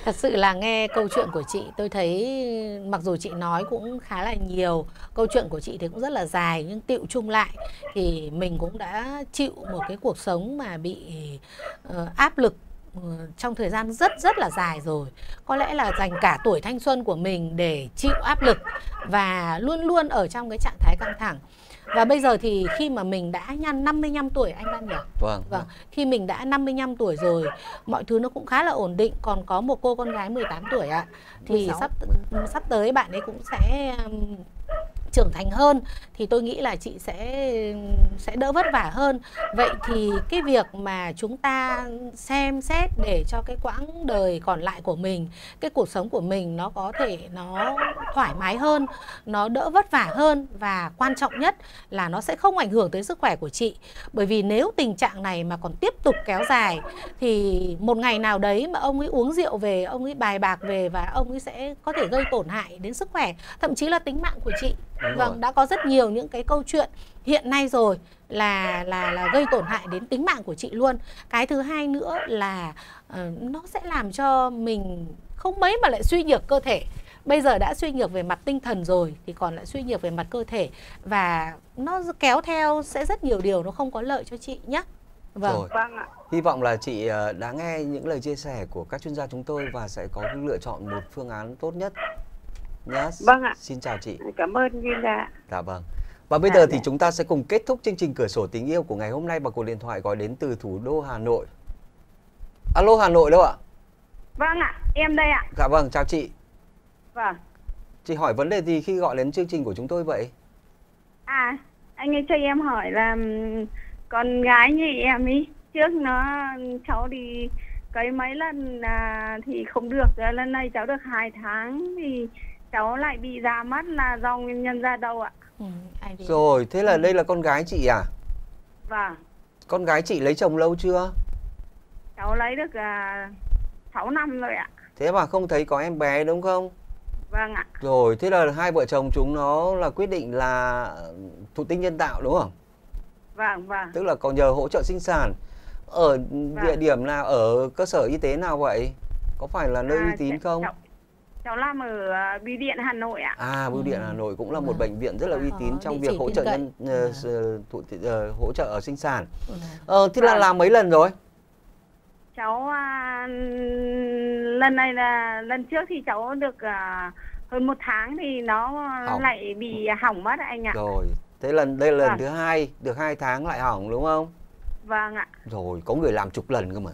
thật sự là nghe câu chuyện của chị tôi thấy mặc dù chị nói cũng khá là nhiều, câu chuyện của chị thì cũng rất là dài, nhưng tựu chung lại thì mình cũng đã chịu một cái cuộc sống mà bị uh, áp lực trong thời gian rất rất là dài rồi. Có lẽ là dành cả tuổi thanh xuân của mình để chịu áp lực và luôn luôn ở trong cái trạng thái căng thẳng. Và bây giờ thì khi mà mình đã năm mươi lăm tuổi anh Văn nhỉ? Vâng. Vâng. Khi mình đã năm mươi lăm tuổi rồi, mọi thứ nó cũng khá là ổn định. Còn có một cô con gái mười tám tuổi ạ. Thì sắp sắp tới bạn ấy cũng sẽ um, trưởng thành hơn. Thì tôi nghĩ là chị sẽ sẽ đỡ vất vả hơn. Vậy thì cái việc mà chúng ta xem xét để cho cái quãng đời còn lại của mình, cái cuộc sống của mình nó có thể nó thoải mái hơn, nó đỡ vất vả hơn, và quan trọng nhất là nó sẽ không ảnh hưởng tới sức khỏe của chị. Bởi vì nếu tình trạng này mà còn tiếp tục kéo dài thì một ngày nào đấy mà ông ấy uống rượu về, ông ấy bài bạc về, và ông ấy sẽ có thể gây tổn hại đến sức khỏe, thậm chí là tính mạng của chị. Vâng, đã có rất nhiều những cái câu chuyện hiện nay rồi là là là gây tổn hại đến tính mạng của chị luôn. Cái thứ hai nữa là uh, nó sẽ làm cho mình không mấy mà lại suy nhược cơ thể. Bây giờ đã suy nhược về mặt tinh thần rồi thì còn lại suy nhược về mặt cơ thể, và nó kéo theo sẽ rất nhiều điều nó không có lợi cho chị nhé. Vâng. Vâng ạ. Hy vọng là chị đã nghe những lời chia sẻ của các chuyên gia chúng tôi và sẽ có lựa chọn một phương án tốt nhất. Yes. Vâng ạ. Xin chào chị. Cảm ơn Duyên ạ. Dạ vâng. Và bây giờ thì chúng ta sẽ cùng kết thúc chương trình Cửa Sổ Tình Yêu của ngày hôm nay bằng cuộc điện thoại gọi đến từ thủ đô Hà Nội. Alo, Hà Nội đâu ạ? Vâng ạ, em đây ạ. Dạ vâng, chào chị. Vâng. Chị hỏi vấn đề gì khi gọi đến chương trình của chúng tôi vậy? À, anh ấy cho em hỏi là con gái như em ý, trước nó cháu đi cấy mấy lần à, thì không được, lần này cháu được hai tháng thì cháu lại bị ra mắt là do nguyên nhân ra đâu ạ. Ừ, rồi, thế là đây là con gái chị à? Vâng. Con gái chị lấy chồng lâu chưa? Cháu lấy được uh, sáu năm rồi ạ. Thế mà không thấy có em bé đúng không? Vâng ạ. Rồi, thế là hai vợ chồng chúng nó là quyết định là thụ tinh nhân tạo đúng không? Vâng, vâng. Tức là còn nhờ hỗ trợ sinh sản. Ở vâng. địa điểm nào, ở cơ sở y tế nào vậy? Có phải là nơi à, uy tín không? Cháu... cháu làm ở Bưu điện Hà Nội ạ. À, Bưu điện Hà Nội cũng là một à. bệnh viện rất là uy tín à, trong việc hỗ trợ nhân à. uh, uh, hỗ trợ ở sinh sản. Ờ, uh, thế à. là làm mấy lần rồi? Cháu uh, lần này là lần trước thì cháu được uh, hơn một tháng thì nó hỏng. lại bị hỏng mất anh ạ. Rồi, thế lần đây là lần à. thứ hai, được hai tháng lại hỏng đúng không? Vâng ạ. Rồi, có người làm chục lần cơ mà.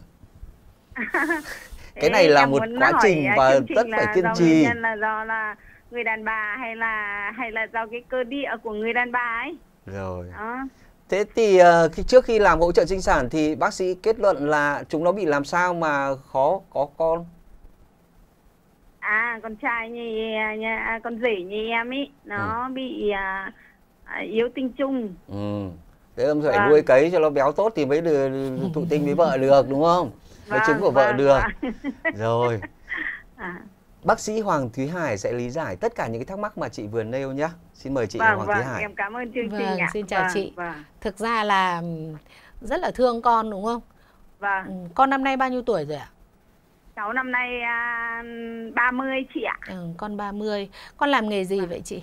Cái này là một quá trình và rất phải kiên trì. Là do là người đàn bà hay là hay là do cái cơ địa của người đàn bà ấy. Rồi. Đó. Thế thì uh, khi, trước khi làm hỗ trợ sinh sản thì bác sĩ kết luận là chúng nó bị làm sao mà khó có con? À, con trai như, như con rể như em ấy nó ừ. bị uh, yếu tinh trùng. Ừ. Thế em phải à. nuôi cấy cho nó béo tốt thì mới được thụ tinh với vợ được đúng không? Với vâng, trứng của vâng, vợ được vâng. Rồi à. Bác sĩ Hoàng Thúy Hải sẽ lý giải tất cả những cái thắc mắc mà chị vừa nêu nhé. Xin mời chị vâng, Hoàng vâng, Thúy Hải. Em cảm ơn chương trình vâng, ạ. Xin chào vâng, chị vâng. Thực ra là rất là thương con đúng không? Vâng. Con năm nay bao nhiêu tuổi rồi ạ? Cháu năm nay uh, ba mươi chị ạ. Ừ, con ba mươi. Con làm nghề gì vâng. vậy chị?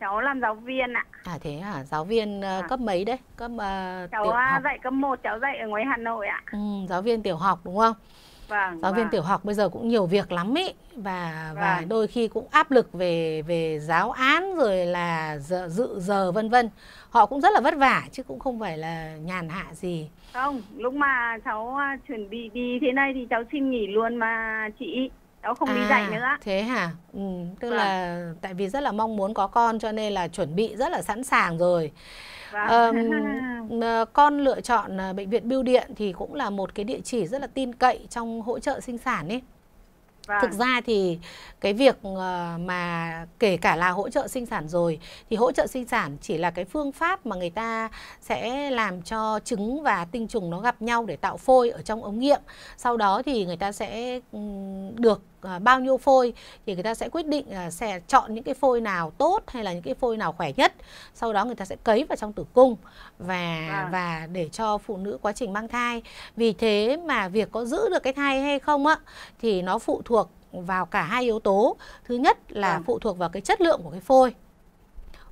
Cháu làm giáo viên ạ. À thế hả? Giáo viên uh, à. cấp mấy đấy? Cấp uh, cháu tiểu học. Dạy cấp một, cháu dạy ở ngoài Hà Nội ạ. Ừ, giáo viên tiểu học đúng không? Vâng. Giáo vâng. viên tiểu học bây giờ cũng nhiều việc lắm ý. Và vâng. và đôi khi cũng áp lực về về giáo án rồi là dự, dự giờ vân vân. Họ cũng rất là vất vả chứ cũng không phải là nhàn hạ gì. Không, lúc mà cháu chuẩn bị đi thế này thì cháu xin nghỉ luôn mà chị. Cháu không à, đi dạy nữa. Thế hả? Ừ, tức vâng. là tại vì rất là mong muốn có con cho nên là chuẩn bị rất là sẵn sàng rồi. Vâng. À, con lựa chọn bệnh viện Bưu điện thì cũng là một cái địa chỉ rất là tin cậy trong hỗ trợ sinh sản ấy. Vâng. Thực ra thì cái việc mà kể cả là hỗ trợ sinh sản rồi thì hỗ trợ sinh sản chỉ là cái phương pháp mà người ta sẽ làm cho trứng và tinh trùng nó gặp nhau để tạo phôi ở trong ống nghiệm. Sau đó thì người ta sẽ được bao nhiêu phôi thì người ta sẽ quyết định là sẽ chọn những cái phôi nào tốt hay là những cái phôi nào khỏe nhất. Sau đó người ta sẽ cấy vào trong tử cung và à. và để cho phụ nữ quá trình mang thai. Vì thế mà việc có giữ được cái thai hay không á thì nó phụ thuộc vào cả hai yếu tố. Thứ nhất là à. phụ thuộc vào cái chất lượng của cái phôi.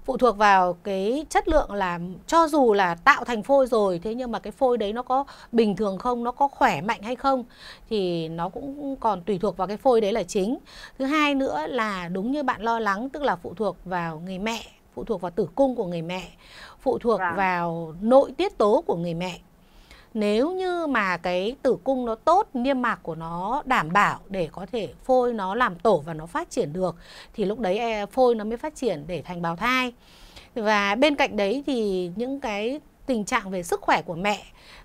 Phụ thuộc vào cái chất lượng là cho dù là tạo thành phôi rồi, thế nhưng mà cái phôi đấy nó có bình thường không, nó có khỏe mạnh hay không, thì nó cũng còn tùy thuộc vào cái phôi đấy là chính. Thứ hai nữa là đúng như bạn lo lắng, tức là phụ thuộc vào người mẹ, phụ thuộc vào tử cung của người mẹ, phụ thuộc à. vào nội tiết tố của người mẹ. Nếu như mà cái tử cung nó tốt, niêm mạc của nó đảm bảo để có thể phôi nó làm tổ và nó phát triển được, thì lúc đấy phôi nó mới phát triển để thành bào thai. Và bên cạnh đấy thì những cái tình trạng về sức khỏe của mẹ,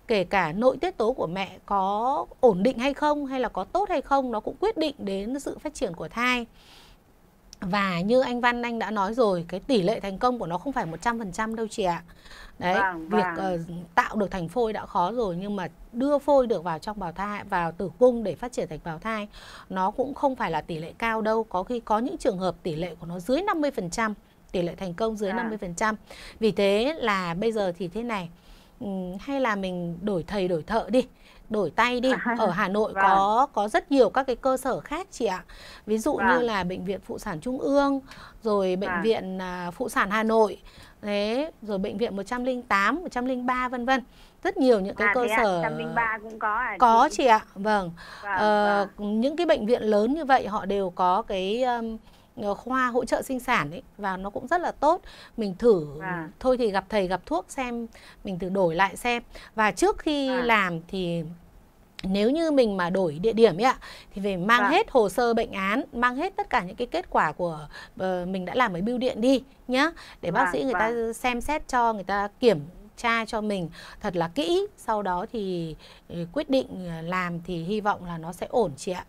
kể cả nội tiết tố của mẹ có ổn định hay không, hay là có tốt hay không, nó cũng quyết định đến sự phát triển của thai. Và như anh Văn Anh đã nói rồi, cái tỷ lệ thành công của nó không phải một trăm phần trăm đâu chị ạ. Đấy, vâng, việc vâng. Uh, tạo được thành phôi đã khó rồi, nhưng mà đưa phôi được vào trong bào thai, vào tử cung để phát triển thành bào thai, nó cũng không phải là tỷ lệ cao đâu. Có khi có những trường hợp tỷ lệ của nó dưới năm mươi phần trăm, tỷ lệ thành công dưới à. năm mươi phần trăm. Vì thế là bây giờ thì thế này, um, hay là mình đổi thầy đổi thợ đi, đổi tay đi. Ở Hà Nội vâng. có có rất nhiều các cái cơ sở khác chị ạ. Ví dụ vâng. như là Bệnh viện Phụ sản Trung ương, rồi Bệnh vâng. viện Phụ sản Hà Nội, đấy, rồi Bệnh viện một không tám, một không ba vân vân. Rất nhiều những cái à, cơ sở. một không ba cũng có à? Có chị ạ. Vâng. vâng, ờ, vâng. Những cái bệnh viện lớn như vậy họ đều có cái um, khoa hỗ trợ sinh sản ấy, và nó cũng rất là tốt. Mình thử à. thôi thì gặp thầy gặp thuốc xem, mình thử đổi lại xem. Và trước khi à. làm thì nếu như mình mà đổi địa điểm ấy ạ, thì phải mang à. hết hồ sơ bệnh án, mang hết tất cả những cái kết quả của uh, mình đã làm ở bưu điện đi nhá, để à. bác sĩ người à. ta xem xét cho, người ta kiểm tra cho mình thật là kỹ, sau đó thì quyết định làm, thì hy vọng là nó sẽ ổn chị ạ.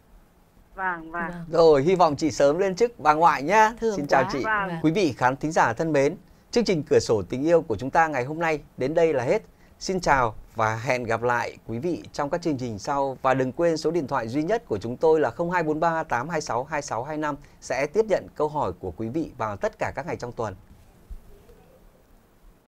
Vâng, vâng. Rồi, hy vọng chị sớm lên chức bà ngoại nhá. Thương Xin chào quá. chị. Vâng. Quý vị khán thính giả thân mến, chương trình Cửa sổ tình yêu của chúng ta ngày hôm nay đến đây là hết. Xin chào và hẹn gặp lại quý vị trong các chương trình sau. Và đừng quên số điện thoại duy nhất của chúng tôi là không hai bốn ba tám hai sáu hai sáu hai năm sẽ tiếp nhận câu hỏi của quý vị vào tất cả các ngày trong tuần.